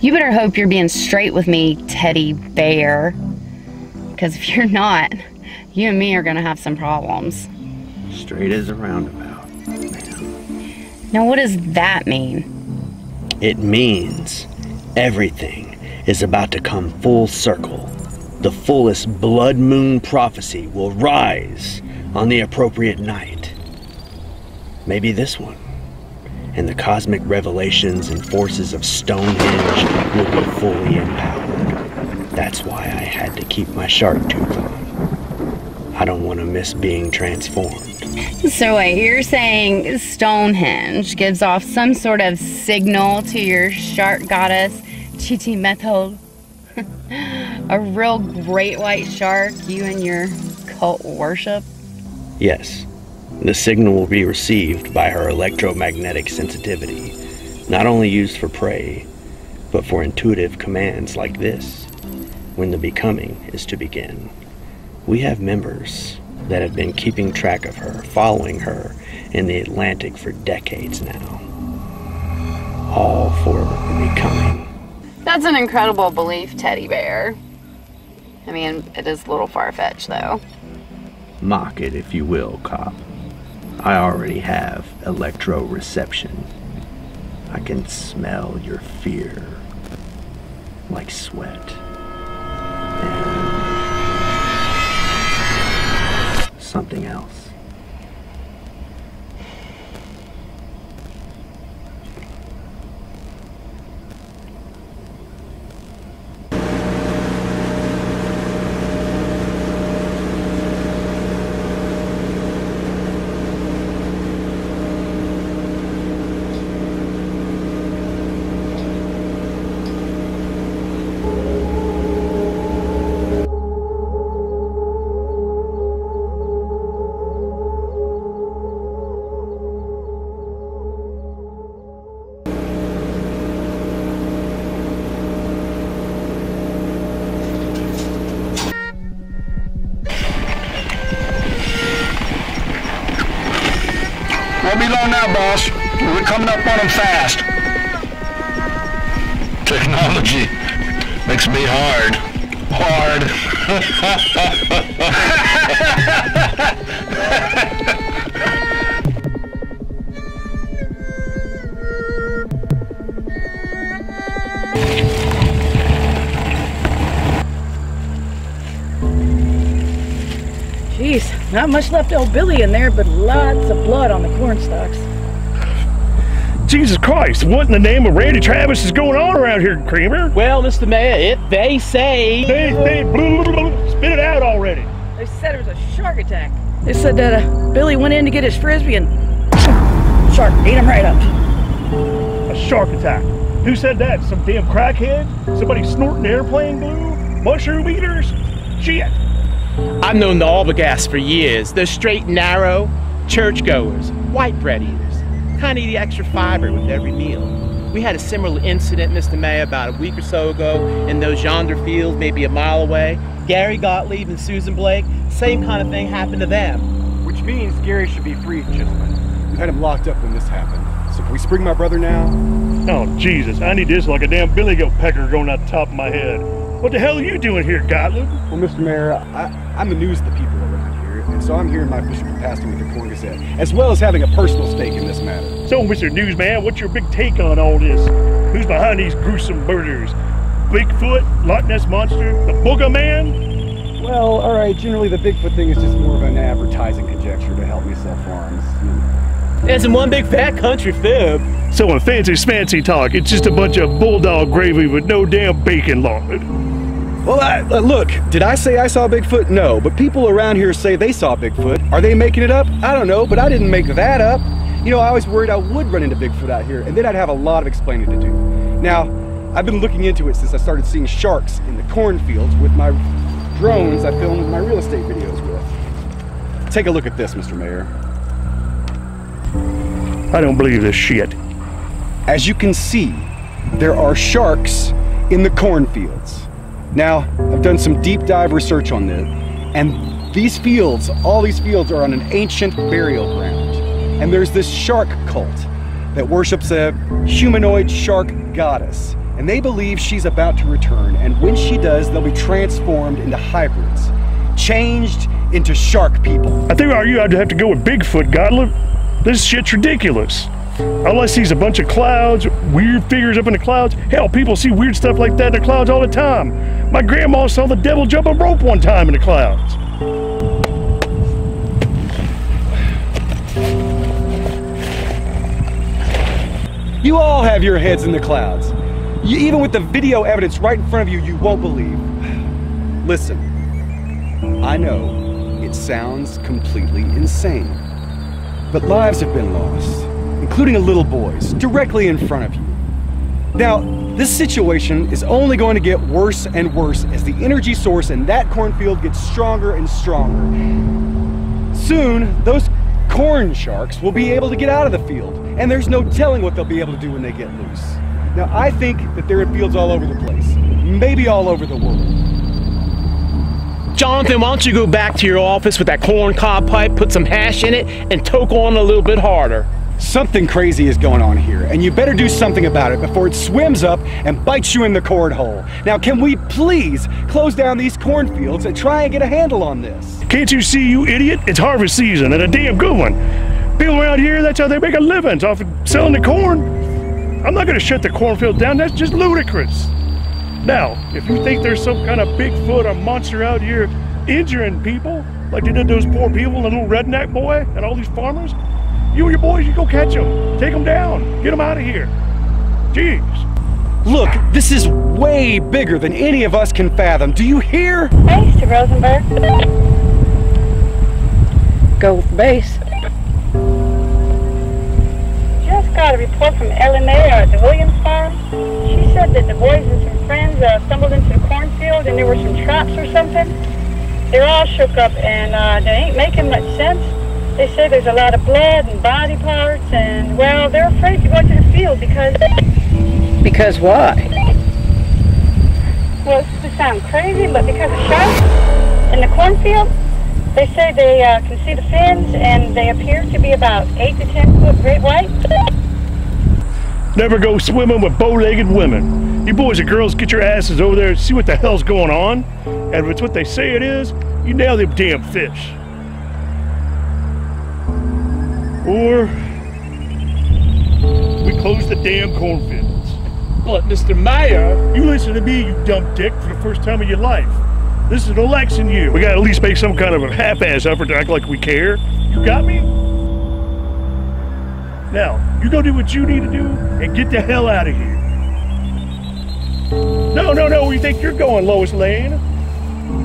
You better hope you're being straight with me, teddy bear. Because if you're not, you and me are going to have some problems. Straight as a roundabout. Man. Now, what does that mean? It means everything is about to come full circle. The fullest blood moon prophecy will rise on the appropriate night. Maybe this one. And the cosmic revelations and forces of Stonehenge will be fully empowered. That's why I had to keep my shark tooth on. I don't want to miss being transformed. So wait, you're saying Stonehenge gives off some sort of signal to your shark goddess, Chichimatul? A real great white shark, you and your cult worship? Yes, The signal will be received by her electromagnetic sensitivity, not only used for prey, but for intuitive commands like this, when the becoming is to begin. We have members that have been keeping track of her, following her in the Atlantic for decades now. All for the becoming. That's an incredible belief, Teddy Bear. I mean, it is a little far-fetched, though. Mock it, if you will, Cop. I already have electro-reception. I can smell your fear, like sweat, and something else. Boss, we're coming up on them fast. Technology makes me hard. Jeez, not much left old Billy in there, but lots of blood on the corn stalks. Jesus Christ, what in the name of Randy Travis is going on around here, Kramer? Well, Mr. Mayor, they say... They blah, blah, blah, spit it out already. They said it was a shark attack. They said that Billy went in to get his Frisbee and... shark ate him right up. A shark attack? Who said that? Some damn crackhead? Somebody snorting airplane glue? Mushroom eaters? Shit! I've known the Albergass for years. They're straight, narrow, churchgoers, white bread eaters. Kind of eat extra fiber with every meal. We had a similar incident, Mr. Mayor, about a week or so ago in those yonder fields, maybe a mile away. Gary Gottlieb and Susan Blake, same kind of thing happened to them. Which means Gary should be free, gentlemen. We had him locked up when this happened. So can we spring my brother now? Oh, Jesus, I need this like a damn billy goat pecker going out the top of my head. What the hell are you doing here, Gottlieb? Well, Mr. Mayor, I'm the news to the people. So I'm here in my official capacity with the Corn Gazette, as well as having a personal stake in this matter. So, Mr. Newsman, what's your big take on all this? Who's behind these gruesome murders? Bigfoot? Loch Ness Monster? The Boogeyman? Well, all right, generally the Bigfoot thing is just more of an advertising conjecture to help me sell farms. It's in one big fat country fib. So in fancy smancy talk, it's just a bunch of bulldog gravy with no damn bacon lauded. Well, look, did I say I saw Bigfoot? No, but people around here say they saw Bigfoot. Are they making it up? I don't know, but I didn't make that up. You know, I was worried I would run into Bigfoot out here, and then I'd have a lot of explaining to do. Now, I've been looking into it since I started seeing sharks in the cornfields with my drones I filmed my real estate videos with. Take a look at this, Mr. Mayor. I don't believe this shit. As you can see, there are sharks in the cornfields. Now, I've done some deep dive research on this, and these fields, all these fields are on an ancient burial ground. And there's this shark cult that worships a humanoid shark goddess. And they believe she's about to return, and when she does, they'll be transformed into hybrids, changed into shark people. I think I'd have to go with Bigfoot, Gottlieb. This shit's ridiculous. All I see is a bunch of clouds, weird figures up in the clouds. Hell, people see weird stuff like that in the clouds all the time. My grandma saw the devil jump a rope one time in the clouds. You all have your heads in the clouds. Even with the video evidence right in front of you, you won't believe. Listen, I know it sounds completely insane, but lives have been lost, including a little boy's, directly in front of you. Now, this situation is only going to get worse and worse as the energy source in that cornfield gets stronger and stronger. Soon, those corn sharks will be able to get out of the field, and there's no telling what they'll be able to do when they get loose. Now, I think that they're in fields all over the place, maybe all over the world. Jonathan, why don't you go back to your office with that corn cob pipe, put some hash in it, and toke on a little bit harder. Something crazy is going on here, and you better do something about it before it swims up and bites you in the cord hole. Now, can we please close down these cornfields and try and get a handle on this? Can't you see, you idiot? It's harvest season, and a damn good one. People around here, that's how they make a living, it's off of selling the corn. I'm not going to shut the cornfield down, that's just ludicrous. Now, if you think there's some kind of Bigfoot or monster out here injuring people, like they did those poor people, the little redneck boy and all these farmers, you and your boys, you go catch them. Take them down. Get them out of here. Jeez. Look, this is way bigger than any of us can fathom. Do you hear? Thanks to Rosenberg. Go with the base. Just got a report from Ellie Mae at the Williams farm. She said that the boys and some friends stumbled into the cornfield and there were some traps or something. They're all shook up and they ain't making much sense. They say there's a lot of blood and body parts and, well, they're afraid to go to the field because... Because what? Well, it's going to sound crazy, but because of sharks in the cornfield, they say they can see the fins and they appear to be about 8 to 10 foot great white. Never go swimming with bow-legged women. You boys and girls, get your asses over there and see what the hell's going on. And if it's what they say it is, you nail them damn fish. Or we close the damn cornfields. But Mr. Meyer, you listen to me, you dumb dick, for the first time in your life. This is an election year. We gotta at least make some kind of a half-ass effort to act like we care. You got me? Now, you go do what you need to do and get the hell out of here. No, where you think you're going, Lois Lane?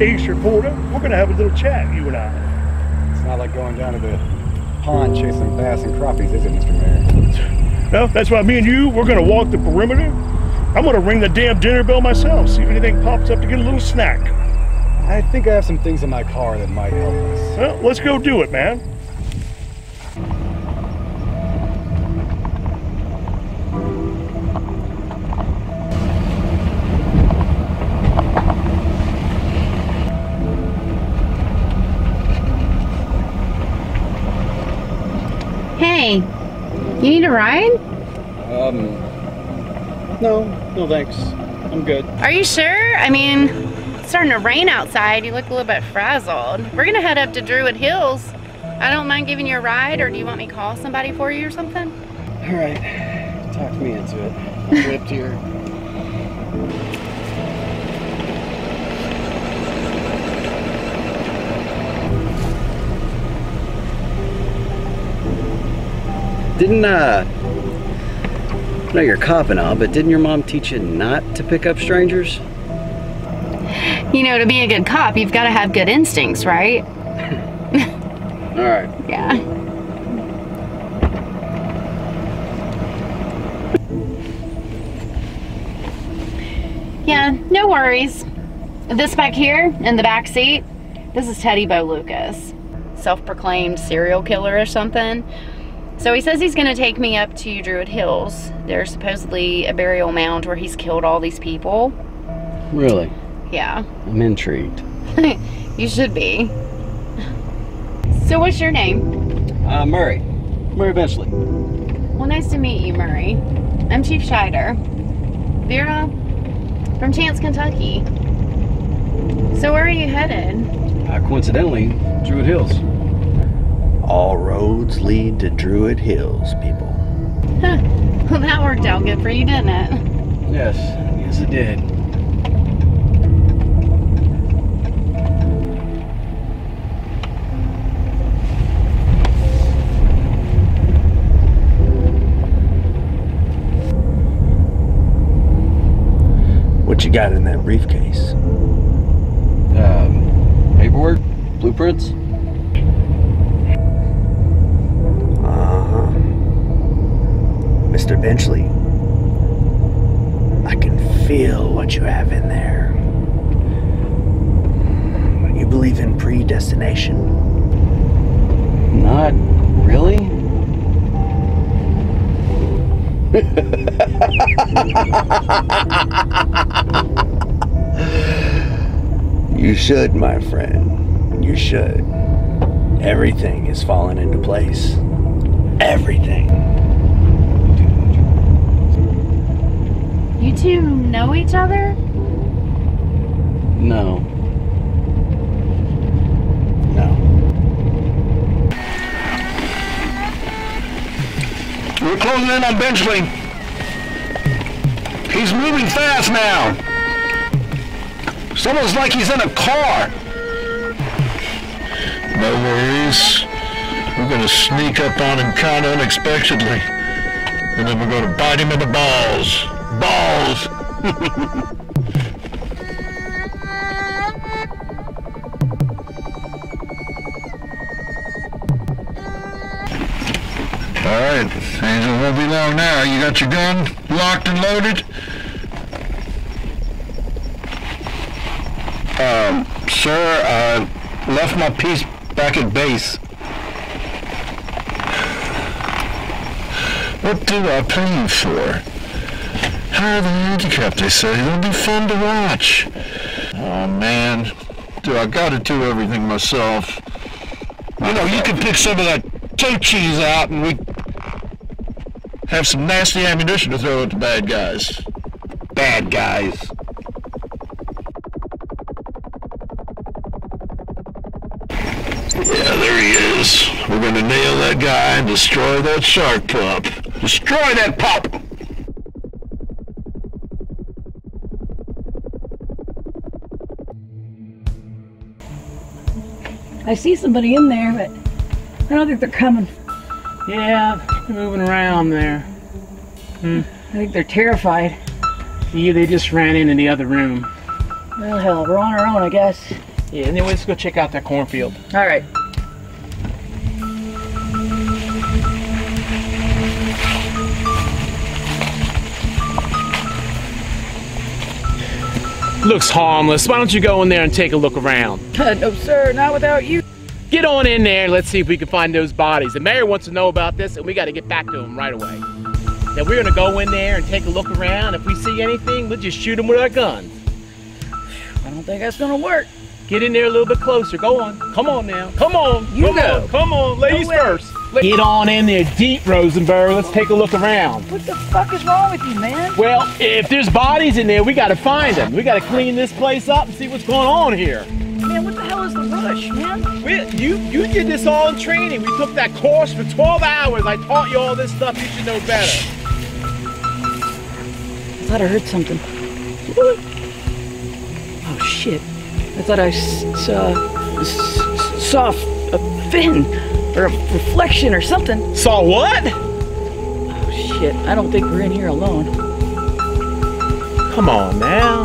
Ace reporter, we're gonna have a little chat, you and I. It's not like going down to the pond chasing bass and crappies, is it, Mr. Mayor? No, that's why me and you, we're gonna walk the perimeter. I'm gonna ring the damn dinner bell myself, see if anything pops up to get a little snack. I think I have some things in my car that might help us. Well, let's go do it, man. Hey, you need a ride? No thanks. I'm good. Are you sure? I mean, it's starting to rain outside. You look a little bit frazzled. We're gonna head up to Druid Hills. I don't mind giving you a ride, or do you want me to call somebody for you or something? All right, talk me into it. I'm whipped here. I know you're a cop and all, but didn't your mom teach you not to pick up strangers? You know, to be a good cop, you've got to have good instincts, right? All right. Yeah. Yeah, no worries. This back here, in the back seat, this is Teddy Bo Lucas, self-proclaimed serial killer or something. So he says he's going to take me up to Druid Hills. There's supposedly a burial mound where he's killed all these people. Really? Yeah. I'm intrigued. You should be. So what's your name? Murray. Murray Benchley. Well, nice to meet you, Murray. I'm Chief Scheider. Vera, from Chance, Kentucky. So where are you headed? Coincidentally, Druid Hills. All roads lead to Druid Hills, people. Huh. Well, that worked out good for you, didn't it? Yes, it did. What you got in that briefcase? Paperwork? Blueprints? Mr. Benchley, I can feel what you have in there. You believe in predestination? Not Really? You should, my friend. You should. Everything is falling into place. Everything. You two know each other? No. No. We're closing in on Benchley. He's moving fast now. It's almost like he's in a car. No worries. We're gonna sneak up on him kind of unexpectedly. And then we're gonna bite him in the balls. Balls! Alright, Angel, it won't be long now. You got your gun locked and loaded? Sir, I left my piece back at base. What do I pay you for? Hire the handicap, they say. It'll be fun to watch. Oh, man. Do I gotta do everything myself? You know, you can pick some of that toe cheese out and we have some nasty ammunition to throw at the bad guys. Bad guys. Yeah, there he is. We're gonna nail that guy and destroy that shark pup. Destroy that pup! I see somebody in there, but I don't think they're coming. Yeah, they're moving around there. I think they're terrified. Yeah, they just ran into the other room. Well, hell, we're on our own, I guess. Yeah, and then let's go check out that cornfield. All right. Looks harmless. Why don't you go in there and take a look around? No, sir, not without you. Get on in there, let's see if we can find those bodies. The mayor wants to know about this and we gotta get back to him right away. Now we're gonna go in there and take a look around. If we see anything, we'll just shoot them with our guns. I don't think that's gonna work. Get in there a little bit closer, go on. Come on now, come on. You come go. On. Come on, ladies first. Get on in there deep, Rosenberg. Let's take a look around. What the fuck is wrong with you, man? Well, if there's bodies in there, we gotta find them. We gotta clean this place up and see what's going on here. Man, what the hell is the rush, man? You did this all in training. We took that course for 12 hours. I taught you all this stuff. You should know better. I thought I heard something. Oh, shit. I thought I saw a fin or a reflection or something. Saw what? Oh, shit. I don't think we're in here alone. Come on, now.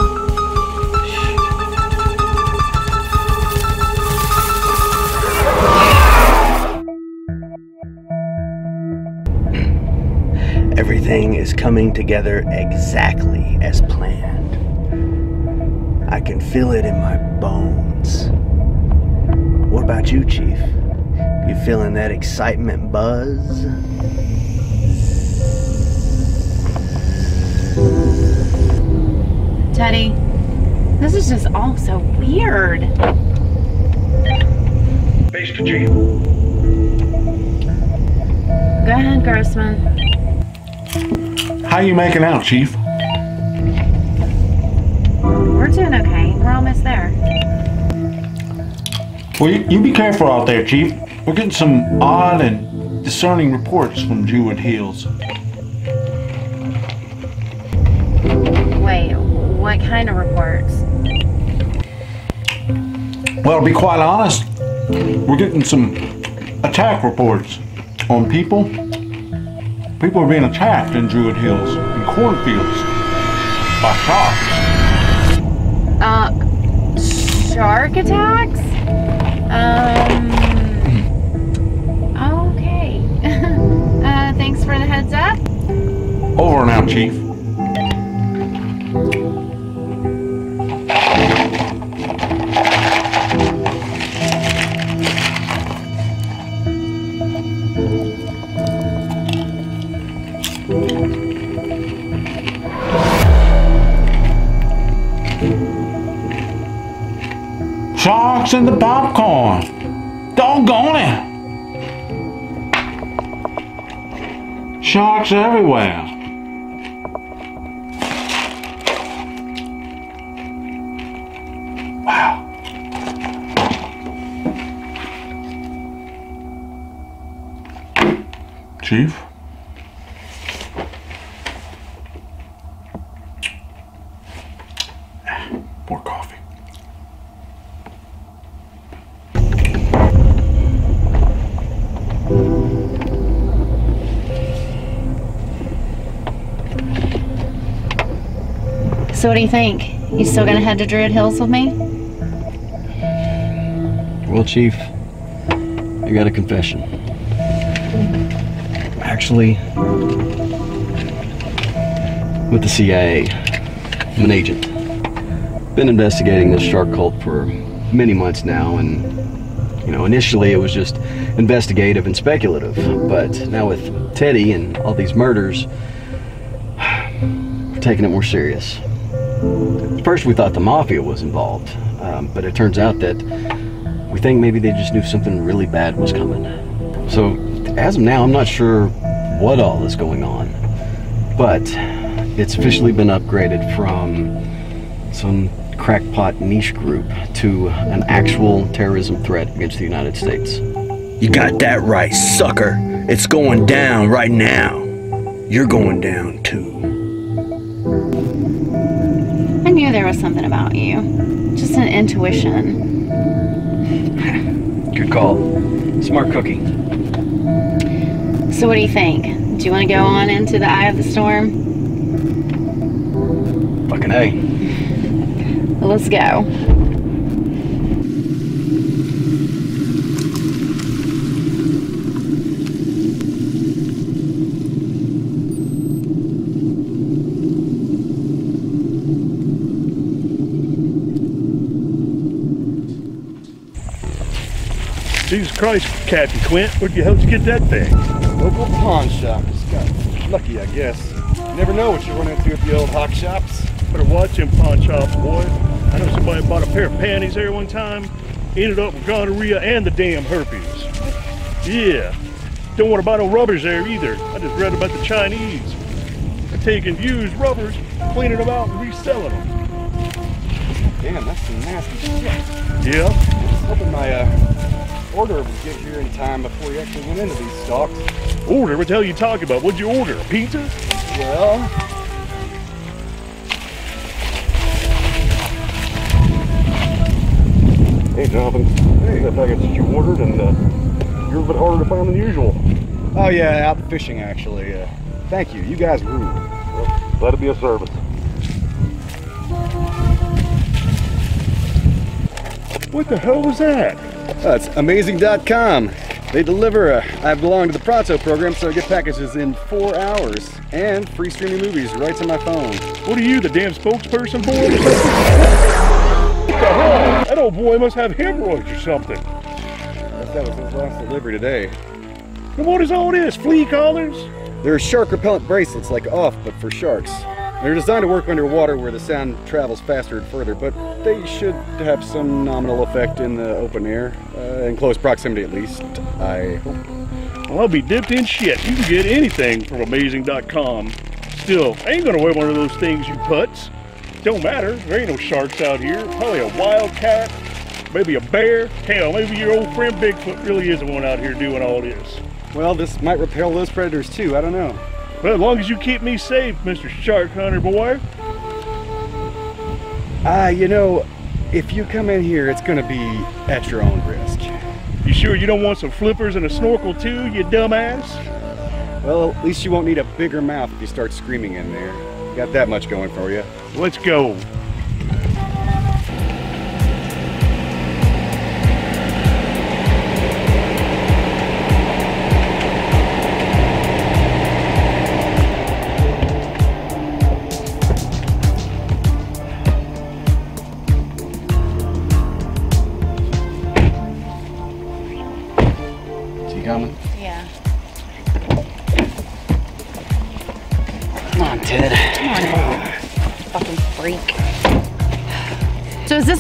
Everything is coming together exactly as planned. I can feel it in my bones. What about you, Chief? You feeling that excitement buzz? Teddy, this is just all so weird. Base to Chief. Go ahead, Grossman. How you making out, Chief? We're doing okay. We're almost there. Well, you be careful out there, Chief. We're getting some odd and discerning reports from Druid Hills. Wait, what kind of reports? Well, to be quite honest, we're getting some attack reports on people. People are being attacked in Druid Hills, in cornfields, by sharks. Shark attacks? Okay. Thanks for the heads up. Over now, Chief. Sharks in the popcorn. Doggone it. Sharks everywhere. Wow. Chief? So what do you think? You still gonna head to Druid Hills with me? Well, Chief, I got a confession. Actually, with the CIA, I'm an agent. Been investigating this shark cult for many months now, and you know, initially it was just investigative and speculative, but now with Teddy and all these murders, we're taking it more serious. First we thought the mafia was involved, but it turns out that we think maybe they just knew something really bad was coming. So as of now, I'm not sure what all is going on, but it's officially been upgraded from some crackpot niche group to an actual terrorism threat against the United States. You got that right, sucker. It's going down right now. You're going down too. I knew there was something about you. Just an intuition. Good call. Smart cookie. So what do you think? Do you want to go on into the eye of the storm? Fucking A. Let's go. Jesus Christ, Captain Quint, where'd you help to get that thing? Local pawn shop. Just got lucky, I guess. You never know what you run into at the old hawk shops. Better watch them pawn shops, boy. I know somebody bought a pair of panties there one time. Ended up with gonorrhea and the damn herpes. Yeah. Don't want to buy no rubbers there either. I just read about the Chinese. They're taking used rubbers, cleaning them out, and reselling them. Damn, that's some nasty shit. Yeah. I was hoping my, order would get here in time before you actually went into these stocks. Order? What the hell are you talking about? What'd you order? A pizza? Well... Hey, Jonathan. Hey. That package that you ordered, and you're a bit harder to find than usual. Oh yeah, out fishing actually. Thank you. You guys rule. Well, glad to be of service. What the hell was that? Oh, it's amazing.com. They deliver. I belong to the Pronto program, so I get packages in 4 hours and free streaming movies right to my phone. What are you, the damn spokesperson for? What the hell? That old boy must have hemorrhoids or something. That was his last delivery today. And what is all this? Flea collars? They're shark repellent bracelets like Off, but for sharks. They're designed to work underwater where the sound travels faster and further, but they should have some nominal effect in the open air, in close proximity at least, I hope. Well, I'll be dipped in shit. You can get anything from amazing.com. Still, I ain't gonna wear one of those things, you putz. Don't matter, there ain't no sharks out here. Probably a wildcat, maybe a bear. Hell, maybe your old friend Bigfoot really is the one out here doing all this. Well, this might repel those predators too, I don't know. Well, as long as you keep me safe, Mr. Shark Hunter boy. You know, if you come in here, it's gonna be at your own risk. You sure you don't want some flippers and a snorkel too, you dumbass? Well, at least you won't need a bigger mouth if you start screaming in there. You got that much going for you. Let's go.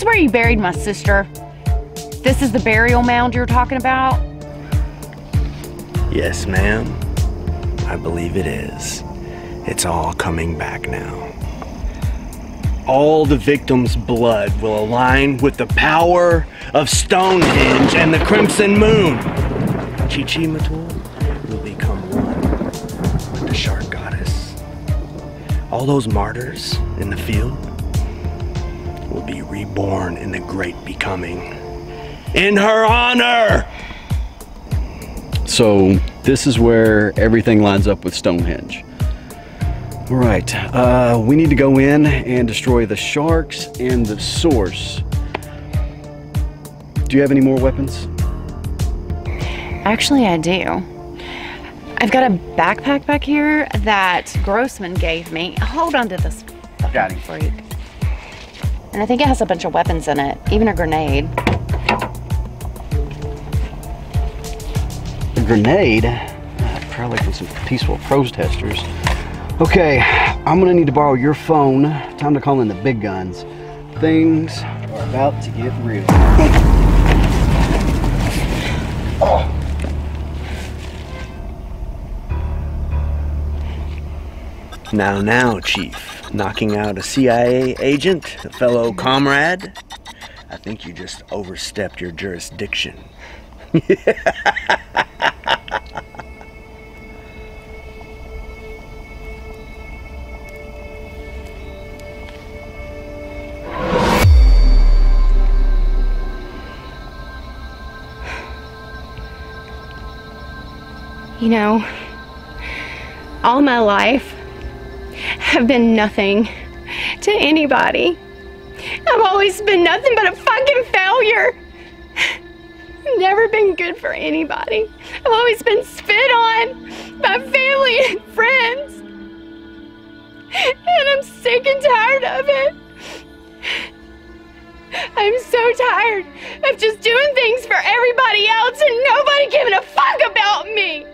Where you buried my sister? This is the burial mound you're talking about? Yes, ma'am. I believe it is. It's all coming back now. All the victims' blood will align with the power of Stonehenge and the Crimson Moon. Chichimatul will become one with the shark goddess. All those martyrs in the field will be reborn in the great becoming. In her honor! So this is where everything lines up with Stonehenge. All right, we need to go in and destroy the sharks and the source. Do you have any more weapons? Actually, I do. I've got a backpack back here that Grossman gave me. Hold on to this fucking freak. And I think it has a bunch of weapons in it, even a grenade. Grenade, probably from some peaceful protesters. Okay, I'm gonna need to borrow your phone. Time to call in the big guns. Things are about to get real. Oh. Now, Chief. Knocking out a CIA agent, a fellow comrade. I think you just overstepped your jurisdiction. You know, all my life I've been nothing to anybody. I've always been nothing but a fucking failure. I've never been good for anybody. I've always been spit on by family and friends. And I'm sick and tired of it. I'm so tired of just doing things for everybody else and nobody giving a fuck about me.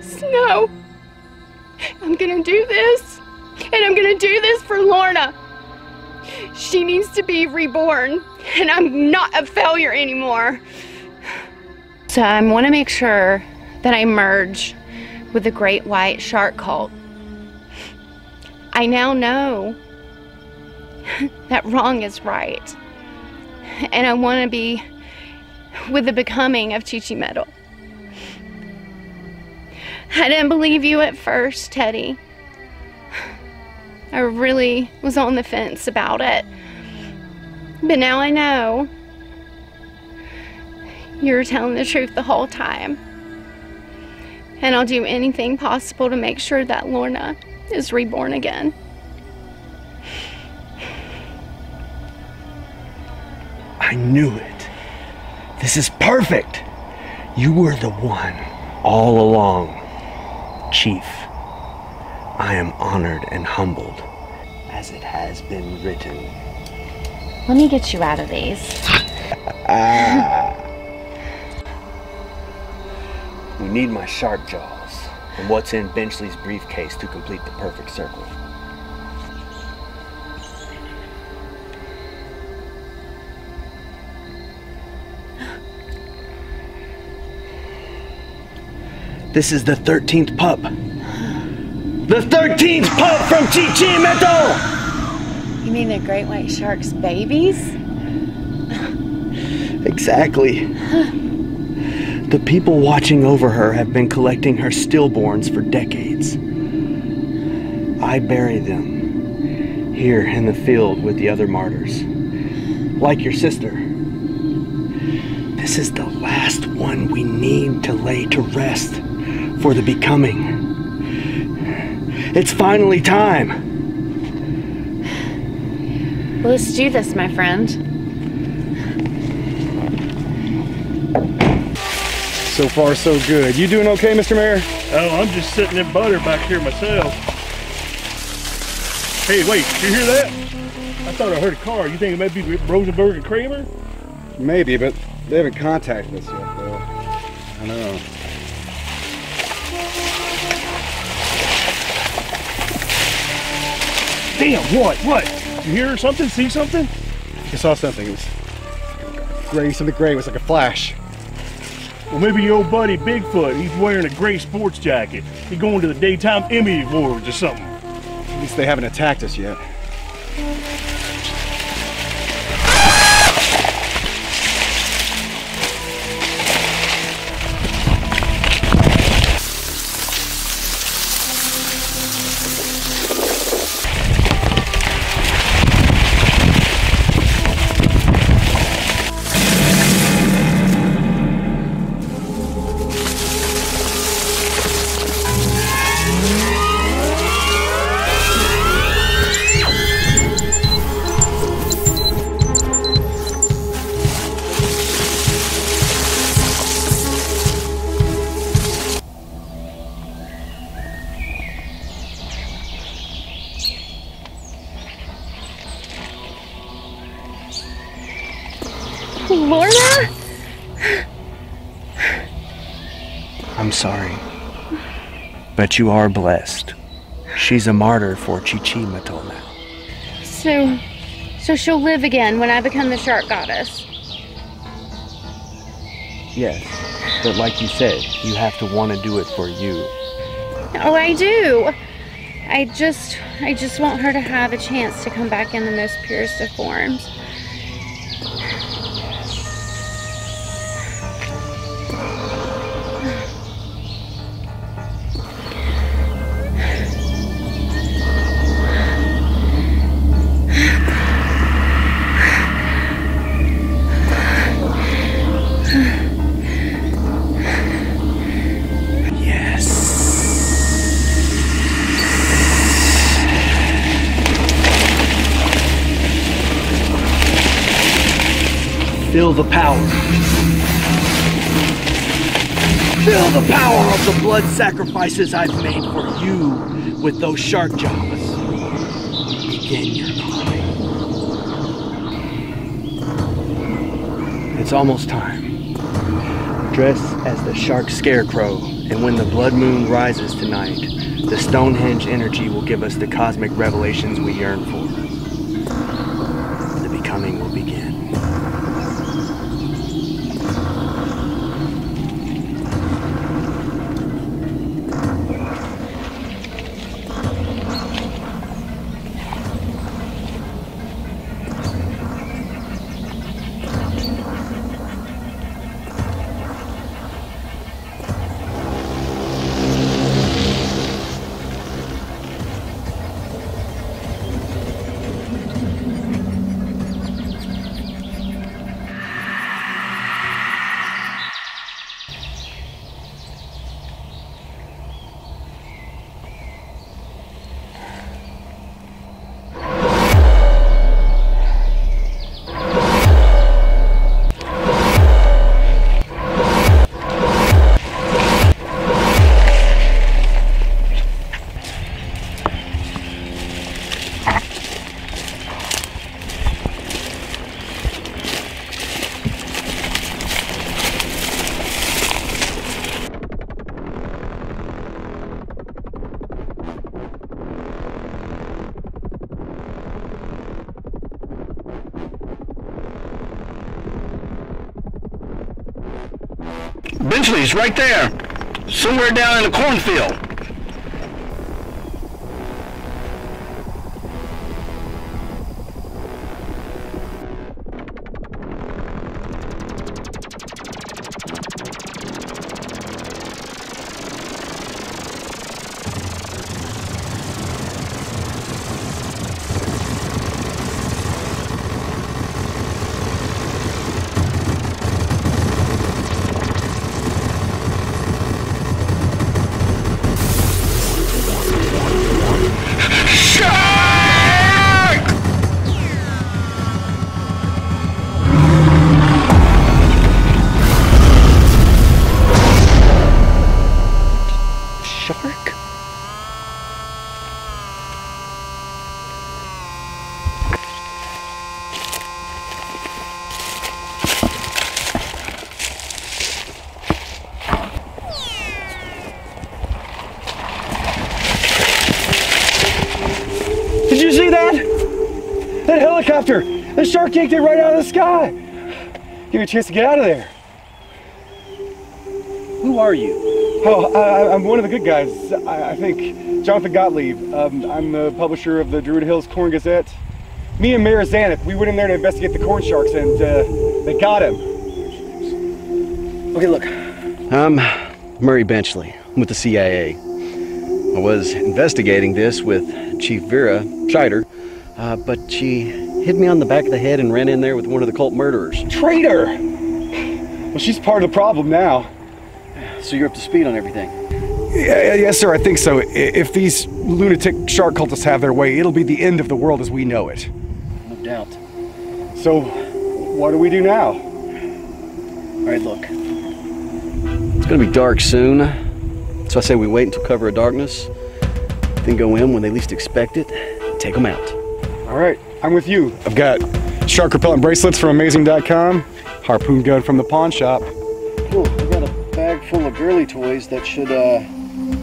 Snow, I'm gonna do this, and I'm gonna do this for Lorna. She needs to be reborn, and I'm not a failure anymore. So I want to make sure that I merge with the Great White Shark Cult. I now know that wrong is right, and I want to be with the becoming of Chichimatul. I didn't believe you at first, Teddy. I really was on the fence about it. But now I know you were telling the truth the whole time. And I'll do anything possible to make sure that Lorna is reborn again. I knew it. This is perfect. You were the one all along. Chief, I am honored and humbled, as it has been written. Let me get you out of these. We need my sharp jaws and what's in Benchley's briefcase to complete the perfect circle. This is the 13th pup. The 13th pup from Chichimatul! You mean the great white shark's babies? Exactly. The people watching over her have been collecting her stillborns for decades. I bury them here in the field with the other martyrs, like your sister. This is the last one we need to lay to rest. For the becoming. It's finally time. Well, let's do this, my friend. So far, so good. You doing okay, Mr. Mayor? Oh, I'm just sitting in butter back here myself. Hey, wait, did you hear that? I thought I heard a car. You think it might be Rosenberg and Kramer? Maybe, but they haven't contacted us yet, though. I know. Damn, what? something, hear something, see something? I saw something. It was gray, something gray. It was like a flash. Well, maybe your old buddy Bigfoot, he's wearing a gray sports jacket. He's going to the Daytime Emmy Awards or something. At least they haven't attacked us yet. Lorna? I'm sorry, but you are blessed. She's a martyr for Chichimatul now. So she'll live again when I become the shark goddess? Yes, but like you said, you have to want to do it for you. Oh, I do. I just want her to have a chance to come back in the most purest of forms. Feel the power. Feel the power of the blood sacrifices I've made for you with those shark jaws. Begin your climb. It's almost time. Dress as the shark scarecrow, and when the blood moon rises tonight, the Stonehenge energy will give us the cosmic revelations we yearn for. The becoming will begin. Bentley's right there, somewhere down in the cornfield. that helicopter! The shark kicked it right out of the sky! Give me a chance to get out of there. Who are you? Oh, I'm one of the good guys, I think. Jonathan Gottlieb. I'm the publisher of the Druid Hills Corn Gazette. Me and Mayor Zanuck, we went in there to investigate the corn sharks, and they got him. Okay, look. I'm Murray Benchley. I'm with the CIA. I was investigating this with Chief Vera Scheider, but she hit me on the back of the head and ran in there with one of the cult murderers. Traitor! Well, she's part of the problem now. So you're up to speed on everything? Yeah, yes, sir, I think so. If these lunatic shark cultists have their way, it'll be the end of the world as we know it. No doubt. So, what do we do now? All right, look. It's gonna be dark soon, so I say we wait until cover of darkness, then go in when they least expect it, and take them out. All right, I'm with you. I've got shark repellent bracelets from amazing.com, harpoon gun from the pawn shop. Cool, I've got a bag full of girly toys that should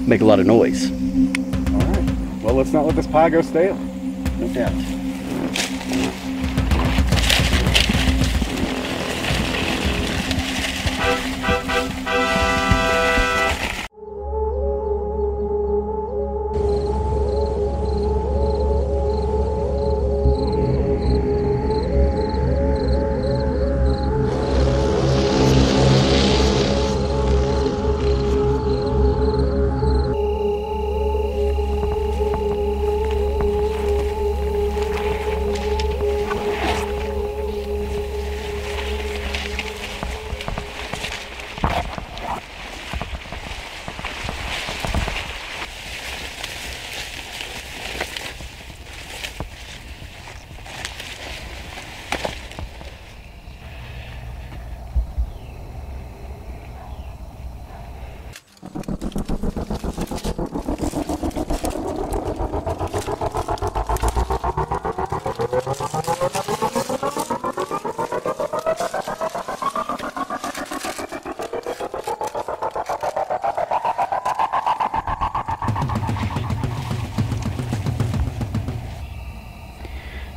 make a lot of noise. All right, well, let's not let this pie go stale. No doubt.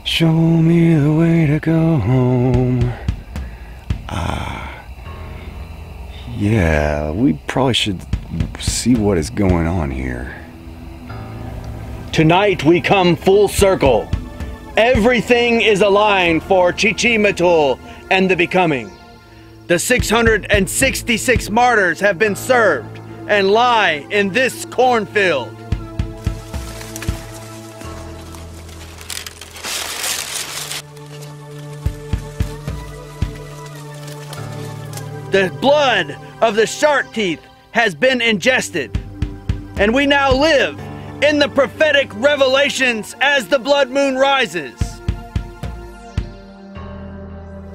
Show me the way to go home. Yeah, we probably should see what is going on here. Tonight we come full circle. Everything is aligned for Chichimatul and the Becoming. The 666 martyrs have been served and lie in this cornfield. The blood of the shark teeth has been ingested, and we now live in the prophetic revelations as the blood moon rises.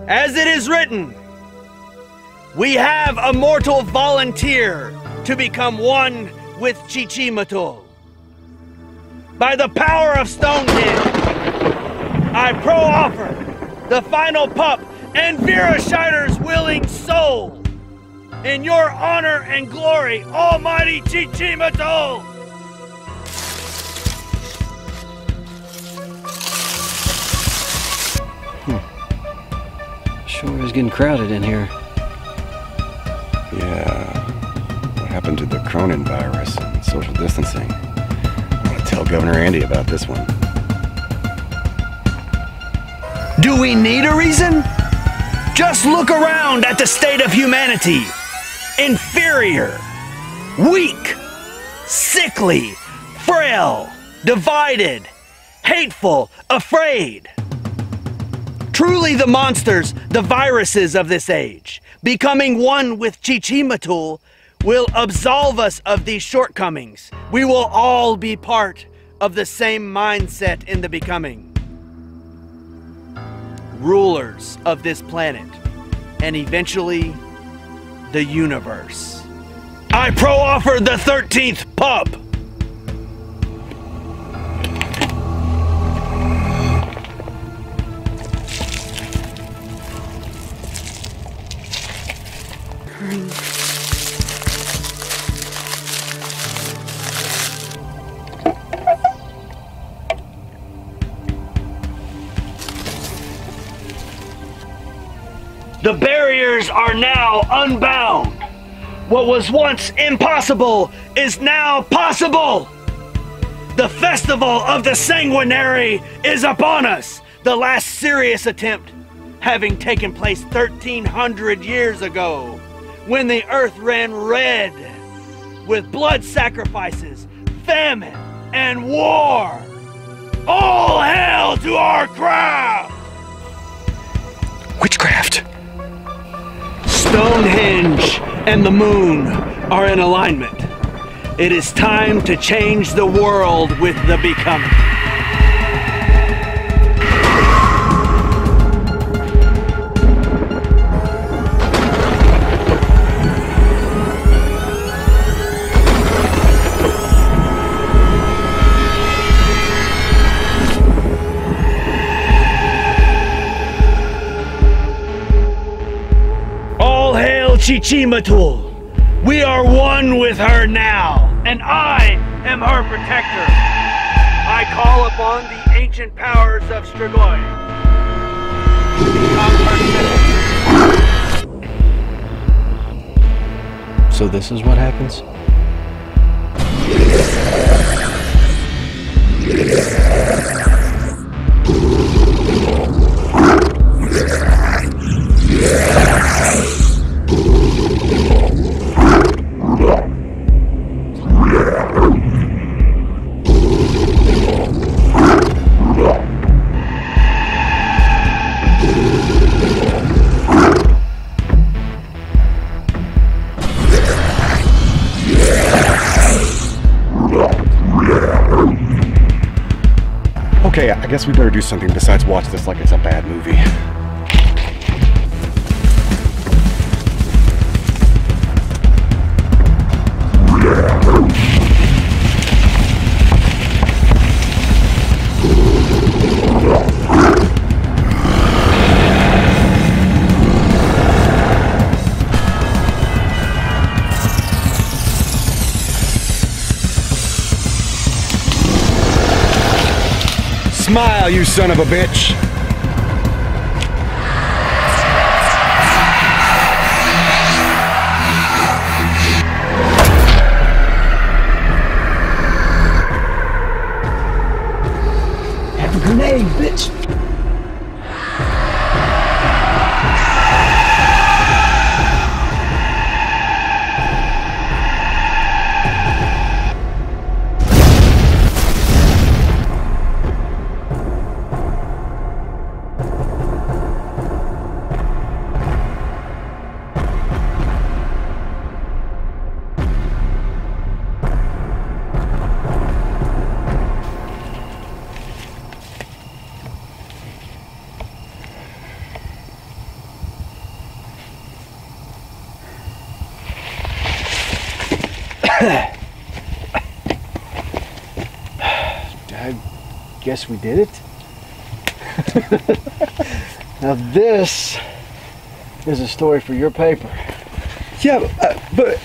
As it is written, we have a mortal volunteer to become one with Chichimatul. By the power of Stonehenge, I pro-offer the final pup and Vera Scheider's willing soul. In your honor and glory, almighty Chichimatul! Sure is getting crowded in here. Yeah. What happened to the Cronin virus and social distancing? I'm gonna tell Governor Andy about this one. Do we need a reason? Just look around at the state of humanity. Inferior, weak, sickly, frail, divided, hateful, afraid. Truly the monsters, the viruses of this age, becoming one with Chichimatul, will absolve us of these shortcomings. We will all be part of the same mindset in the Becoming. Rulers of this planet, and eventually, the universe. I pro-offer the 13th pup! The barriers are now unbound. What was once impossible is now possible. The festival of the sanguinary is upon us. The last serious attempt having taken place 1,300 years ago, when the earth ran red with blood sacrifices, famine, and war. All hail to our craft! Witchcraft! Stonehenge and the moon are in alignment. It is time to change the world with the becoming. Chichimatul, we are one with her now, and I am her protector. I call upon the ancient powers of Strigoi. So this is what happens? Okay, I guess we better do something besides watch this like it's a bad movie. Smile, you son of a bitch! Have a grenade, bitch! Guess we did it. Now this is a story for your paper. Yeah, but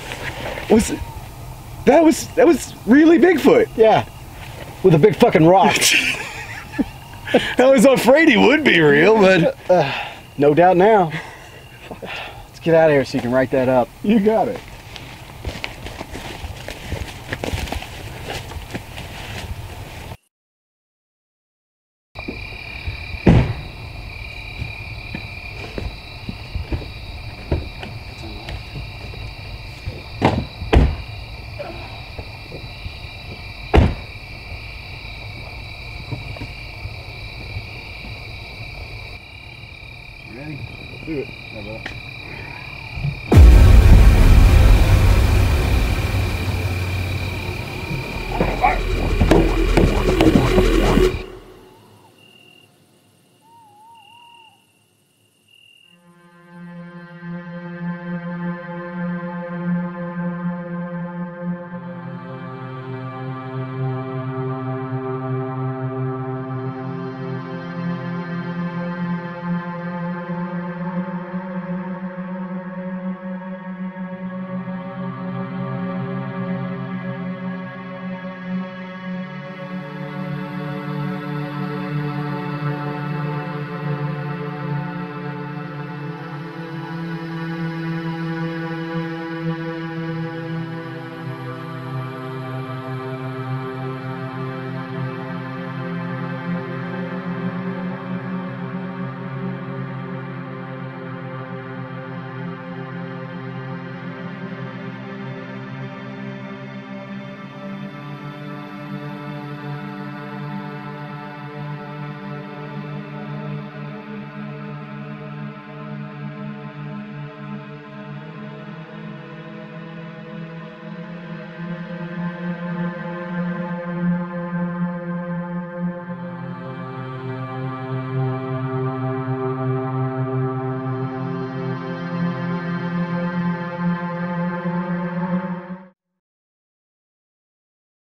that was really Bigfoot. Yeah, with a big fucking rock. I was afraid he would be real, but no doubt now. Let's get out of here so you can write that up. You got it. Do it.